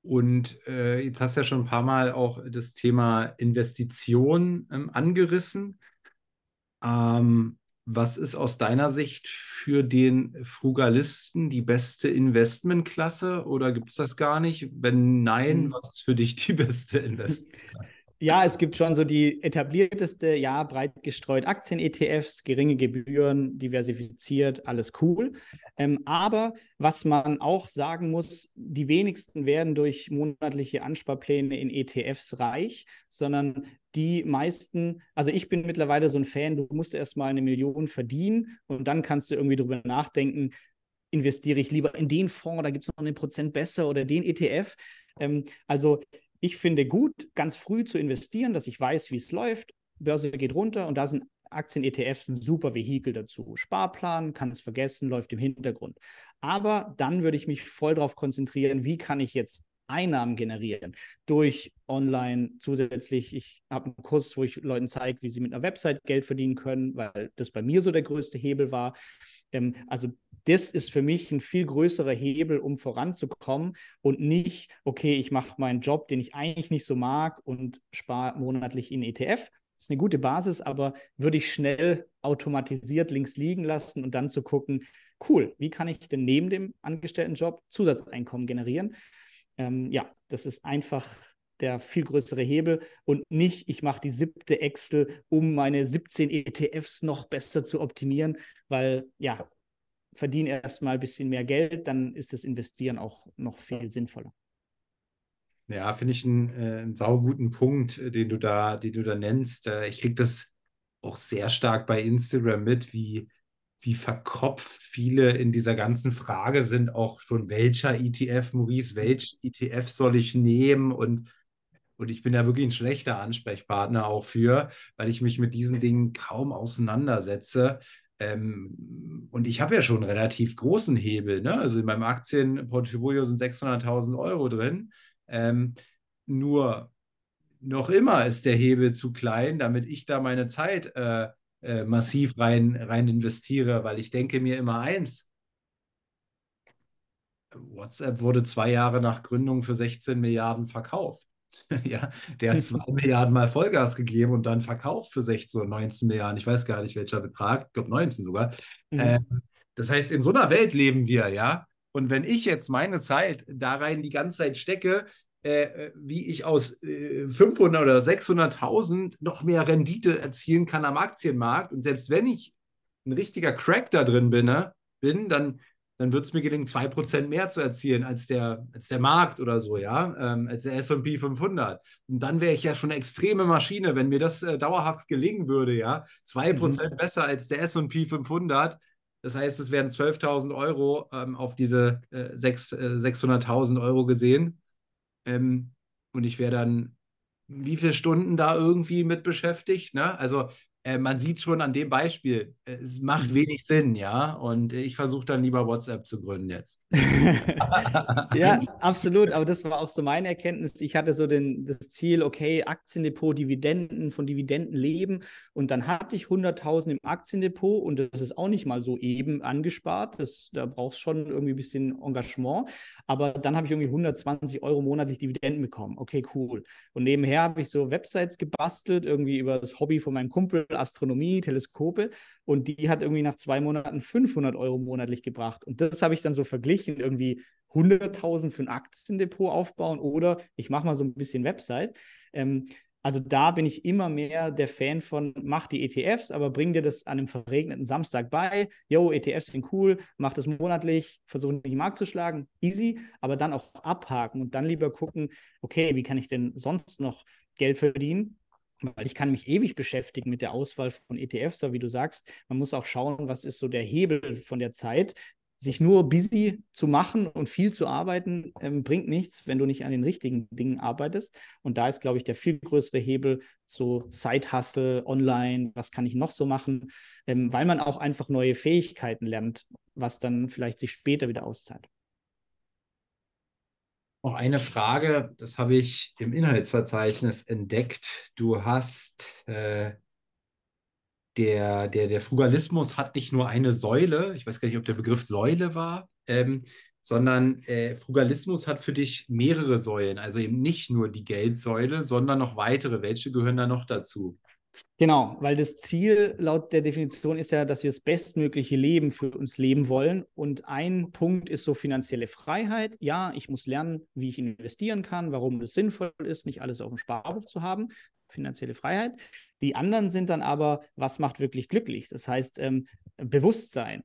Und äh, jetzt hast du ja schon ein paar Mal auch das Thema Investition ähm, angerissen. Ähm, was ist aus deiner Sicht für den Frugalisten die beste Investmentklasse oder gibt es das gar nicht? Wenn nein, was ist für dich die beste Investmentklasse? Ja, es gibt schon so die etablierteste, ja, breit gestreut Aktien-E T Fs, geringe Gebühren, diversifiziert, alles cool. Ähm, aber was man auch sagen muss, die wenigsten werden durch monatliche Ansparpläne in E T Fs reich, sondern die meisten, also ich bin mittlerweile so ein Fan, du musst erst mal eine Million verdienen und dann kannst du irgendwie drüber nachdenken, investiere ich lieber in den Fonds, da gibt es noch einen Prozent besser oder den E T F. Ähm, also Ich finde gut, ganz früh zu investieren, dass ich weiß, wie es läuft. Börse geht runter und da sind Aktien-E T Fs ein super Vehikel dazu. Sparplan, kann es vergessen, läuft im Hintergrund. Aber dann würde ich mich voll darauf konzentrieren, wie kann ich jetzt Einnahmen generieren durch online zusätzlich. Ich habe einen Kurs, wo ich Leuten zeige, wie sie mit einer Website Geld verdienen können, weil das bei mir so der größte Hebel war. Ähm, also das ist für mich ein viel größerer Hebel, um voranzukommen und nicht, okay, ich mache meinen Job, den ich eigentlich nicht so mag und spare monatlich in E T F. Das ist eine gute Basis, aber würde ich schnell automatisiert links liegen lassen und dann zu gucken, cool, wie kann ich denn neben dem Angestelltenjob Zusatzeinkommen generieren? Ähm, ja, das ist einfach der viel größere Hebel und nicht, ich mache die siebte Excel, um meine siebzehn E T Fs noch besser zu optimieren, weil, ja, verdiene erstmal ein bisschen mehr Geld, dann ist das Investieren auch noch viel sinnvoller. Ja, finde ich einen, äh, einen sauguten Punkt, den du da, den du da nennst. Äh, ich kriege das auch sehr stark bei Instagram mit, wie, wie verkopft viele in dieser ganzen Frage sind, auch schon welcher E T F, Maurice, welchen E T F soll ich nehmen? Und, und ich bin da wirklich ein schlechter Ansprechpartner auch für, weil ich mich mit diesen Dingen kaum auseinandersetze. Ähm, und ich habe ja schon einen relativ großen Hebel, ne? Also in meinem Aktienportfolio sind sechshunderttausend Euro drin. Ähm, nur noch immer ist der Hebel zu klein, damit ich da meine Zeit äh, äh, massiv rein, rein investiere, weil ich denke mir immer eins, WhatsApp wurde zwei Jahre nach Gründung für sechzehn Milliarden verkauft. Ja, der hat zwei Milliarden mal Vollgas gegeben und dann verkauft für sechzehn, neunzehn Milliarden. Ich weiß gar nicht, welcher Betrag. Ich glaube, neunzehn sogar. Mhm. Äh, das heißt, in so einer Welt leben wir, ja. Und wenn ich jetzt meine Zeit da rein die ganze Zeit stecke, äh, wie ich aus äh, fünfhundert oder sechshunderttausend noch mehr Rendite erzielen kann am Aktienmarkt, und selbst wenn ich ein richtiger Crack da drin bin, ne, bin dann... dann wird es mir gelingen, zwei Prozent mehr zu erzielen als der, als der Markt oder so, ja, ähm, als der S und P fünfhundert. Und dann wäre ich ja schon eine extreme Maschine, wenn mir das äh, dauerhaft gelingen würde, ja. zwei Prozent mhm. besser als der S und P fünfhundert. Das heißt, es wären zwölftausend Euro ähm, auf diese äh, äh, sechshunderttausend Euro gesehen. Ähm, und ich wäre dann wie viele Stunden da irgendwie mit beschäftigt, ne? Also man sieht schon an dem Beispiel, es macht wenig Sinn, ja, und ich versuche dann lieber WhatsApp zu gründen jetzt. Ja, absolut, aber das war auch so meine Erkenntnis. Ich hatte so den, das Ziel, okay, Aktiendepot, Dividenden, von Dividenden leben, und dann hatte ich hunderttausend im Aktiendepot, und das ist auch nicht mal so eben angespart, das, da brauchst du schon irgendwie ein bisschen Engagement, aber dann habe ich irgendwie hundertzwanzig Euro monatlich Dividenden bekommen, okay, cool. Und nebenher habe ich so Websites gebastelt, irgendwie über das Hobby von meinem Kumpel, Astronomie, Teleskope, und die hat irgendwie nach zwei Monaten fünfhundert Euro monatlich gebracht, und das habe ich dann so verglichen, irgendwie hunderttausend für ein Aktiendepot aufbauen oder ich mache mal so ein bisschen Website. Ähm, also da bin ich immer mehr der Fan von, mach die E T Fs, aber bring dir das an einem verregneten Samstag bei, yo, E T Fs sind cool, mach das monatlich, versuch nicht den Markt zu schlagen, easy, aber dann auch abhaken und dann lieber gucken, okay, wie kann ich denn sonst noch Geld verdienen? Weil ich kann mich ewig beschäftigen mit der Auswahl von E T Fs, aber wie du sagst, man muss auch schauen, was ist so der Hebel von der Zeit. Sich nur busy zu machen und viel zu arbeiten, ähm, bringt nichts, wenn du nicht an den richtigen Dingen arbeitest. Und da ist, glaube ich, der viel größere Hebel, so Side-Hustle, online, was kann ich noch so machen, ähm, weil man auch einfach neue Fähigkeiten lernt, was dann vielleicht sich später wieder auszahlt. Noch eine Frage, das habe ich im Inhaltsverzeichnis entdeckt. Du hast, äh, der, der, der Frugalismus hat nicht nur eine Säule, ich weiß gar nicht, ob der Begriff Säule war, ähm, sondern äh, Frugalismus hat für dich mehrere Säulen, also eben nicht nur die Geldsäule, sondern noch weitere. Welche gehören da noch dazu? Genau, weil das Ziel laut der Definition ist ja, dass wir das bestmögliche Leben für uns leben wollen, und ein Punkt ist so finanzielle Freiheit. Ja, ich muss lernen, wie ich investieren kann, warum es sinnvoll ist, nicht alles auf dem Sparbuch zu haben, finanzielle Freiheit. Die anderen sind dann aber, was macht wirklich glücklich? Das heißt, ähm, Bewusstsein,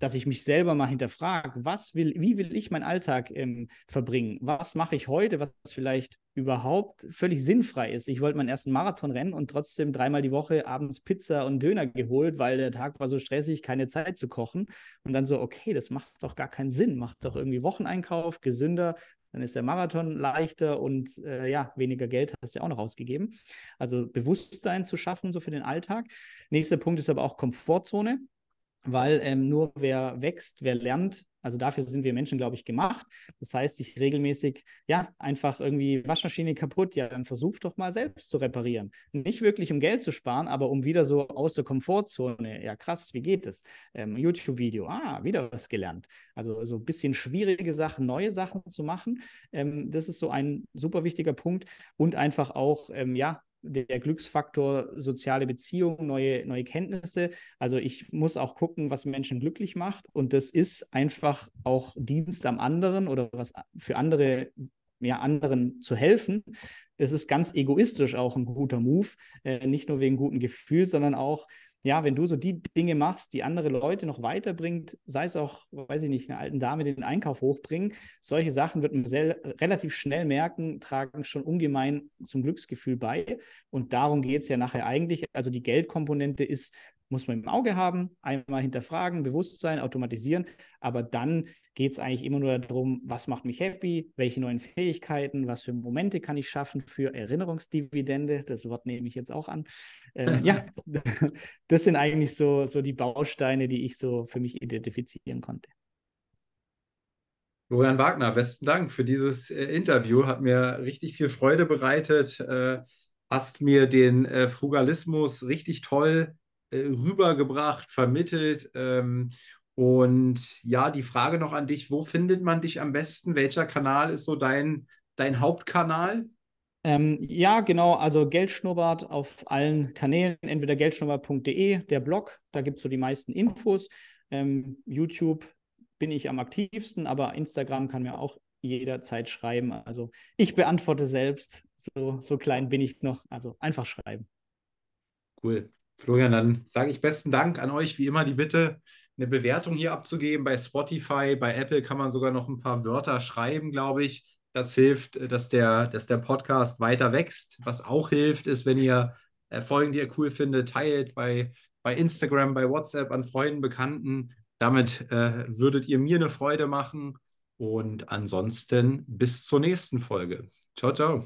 dass ich mich selber mal hinterfrage, was will, wie will ich meinen Alltag ähm, verbringen? Was mache ich heute, was vielleicht überhaupt völlig sinnfrei ist? Ich wollte meinen ersten Marathon rennen und trotzdem dreimal die Woche abends Pizza und Döner geholt, weil der Tag war so stressig, keine Zeit zu kochen. Und dann so, okay, das macht doch gar keinen Sinn. Macht doch irgendwie Wocheneinkauf, gesünder, dann ist der Marathon leichter und äh, ja, weniger Geld hast du ja auch noch ausgegeben. Also Bewusstsein zu schaffen, so für den Alltag. Nächster Punkt ist aber auch Komfortzone. Weil ähm, nur wer wächst, wer lernt, also dafür sind wir Menschen, glaube ich, gemacht. Das heißt, sich regelmäßig, ja, einfach irgendwie Waschmaschine kaputt, ja, dann versuch doch mal selbst zu reparieren. Nicht wirklich, um Geld zu sparen, aber um wieder so aus der Komfortzone, ja krass, wie geht das? Ähm, YouTube-Video, ah, wieder was gelernt. Also so ein bisschen schwierige Sachen, neue Sachen zu machen, ähm, das ist so ein super wichtiger Punkt, und einfach auch, ähm, ja, der Glücksfaktor, soziale Beziehungen, neue, neue Kenntnisse. Also ich muss auch gucken, was Menschen glücklich macht, und das ist einfach auch Dienst am anderen oder was für andere, ja, anderen zu helfen. Es ist ganz egoistisch auch ein guter Move, äh, nicht nur wegen gutem Gefühl, sondern auch, ja, wenn du so die Dinge machst, die andere Leute noch weiterbringt, sei es auch, weiß ich nicht, einer alten Dame den Einkauf hochbringen, solche Sachen wird man sehr, relativ schnell merken, tragen schon ungemein zum Glücksgefühl bei, und darum geht es ja nachher eigentlich. Also die Geldkomponente ist, muss man im Auge haben, einmal hinterfragen, Bewusstsein, automatisieren, aber dann geht es eigentlich immer nur darum, was macht mich happy, welche neuen Fähigkeiten, was für Momente kann ich schaffen für Erinnerungsdividende, das Wort nehme ich jetzt auch an. Äh, ja, das sind eigentlich so, so die Bausteine, die ich so für mich identifizieren konnte. Florian Wagner, besten Dank für dieses äh, Interview, hat mir richtig viel Freude bereitet, äh, hast mir den äh, Frugalismus richtig toll rübergebracht, vermittelt. Ähm, und ja, die Frage noch an dich, wo findet man dich am besten? Welcher Kanal ist so dein, dein Hauptkanal? Ähm, ja, genau, also Geldschnurrbart auf allen Kanälen, entweder geldschnurrbart punkt de, der Blog, da gibt es so die meisten Infos. Ähm, YouTube bin ich am aktivsten, aber Instagram kann mir auch jederzeit schreiben. Also ich beantworte selbst, so, so klein bin ich noch, also einfach schreiben. Cool. Florian, dann sage ich besten Dank an euch, wie immer die Bitte, eine Bewertung hier abzugeben. Bei Spotify, bei Apple kann man sogar noch ein paar Wörter schreiben, glaube ich. Das hilft, dass der, dass der Podcast weiter wächst. Was auch hilft, ist, wenn ihr Folgen, die ihr cool findet, teilt bei, bei Instagram, bei WhatsApp, an Freunden, Bekannten. Damit äh, würdet ihr mir eine Freude machen. Und ansonsten bis zur nächsten Folge. Ciao, ciao.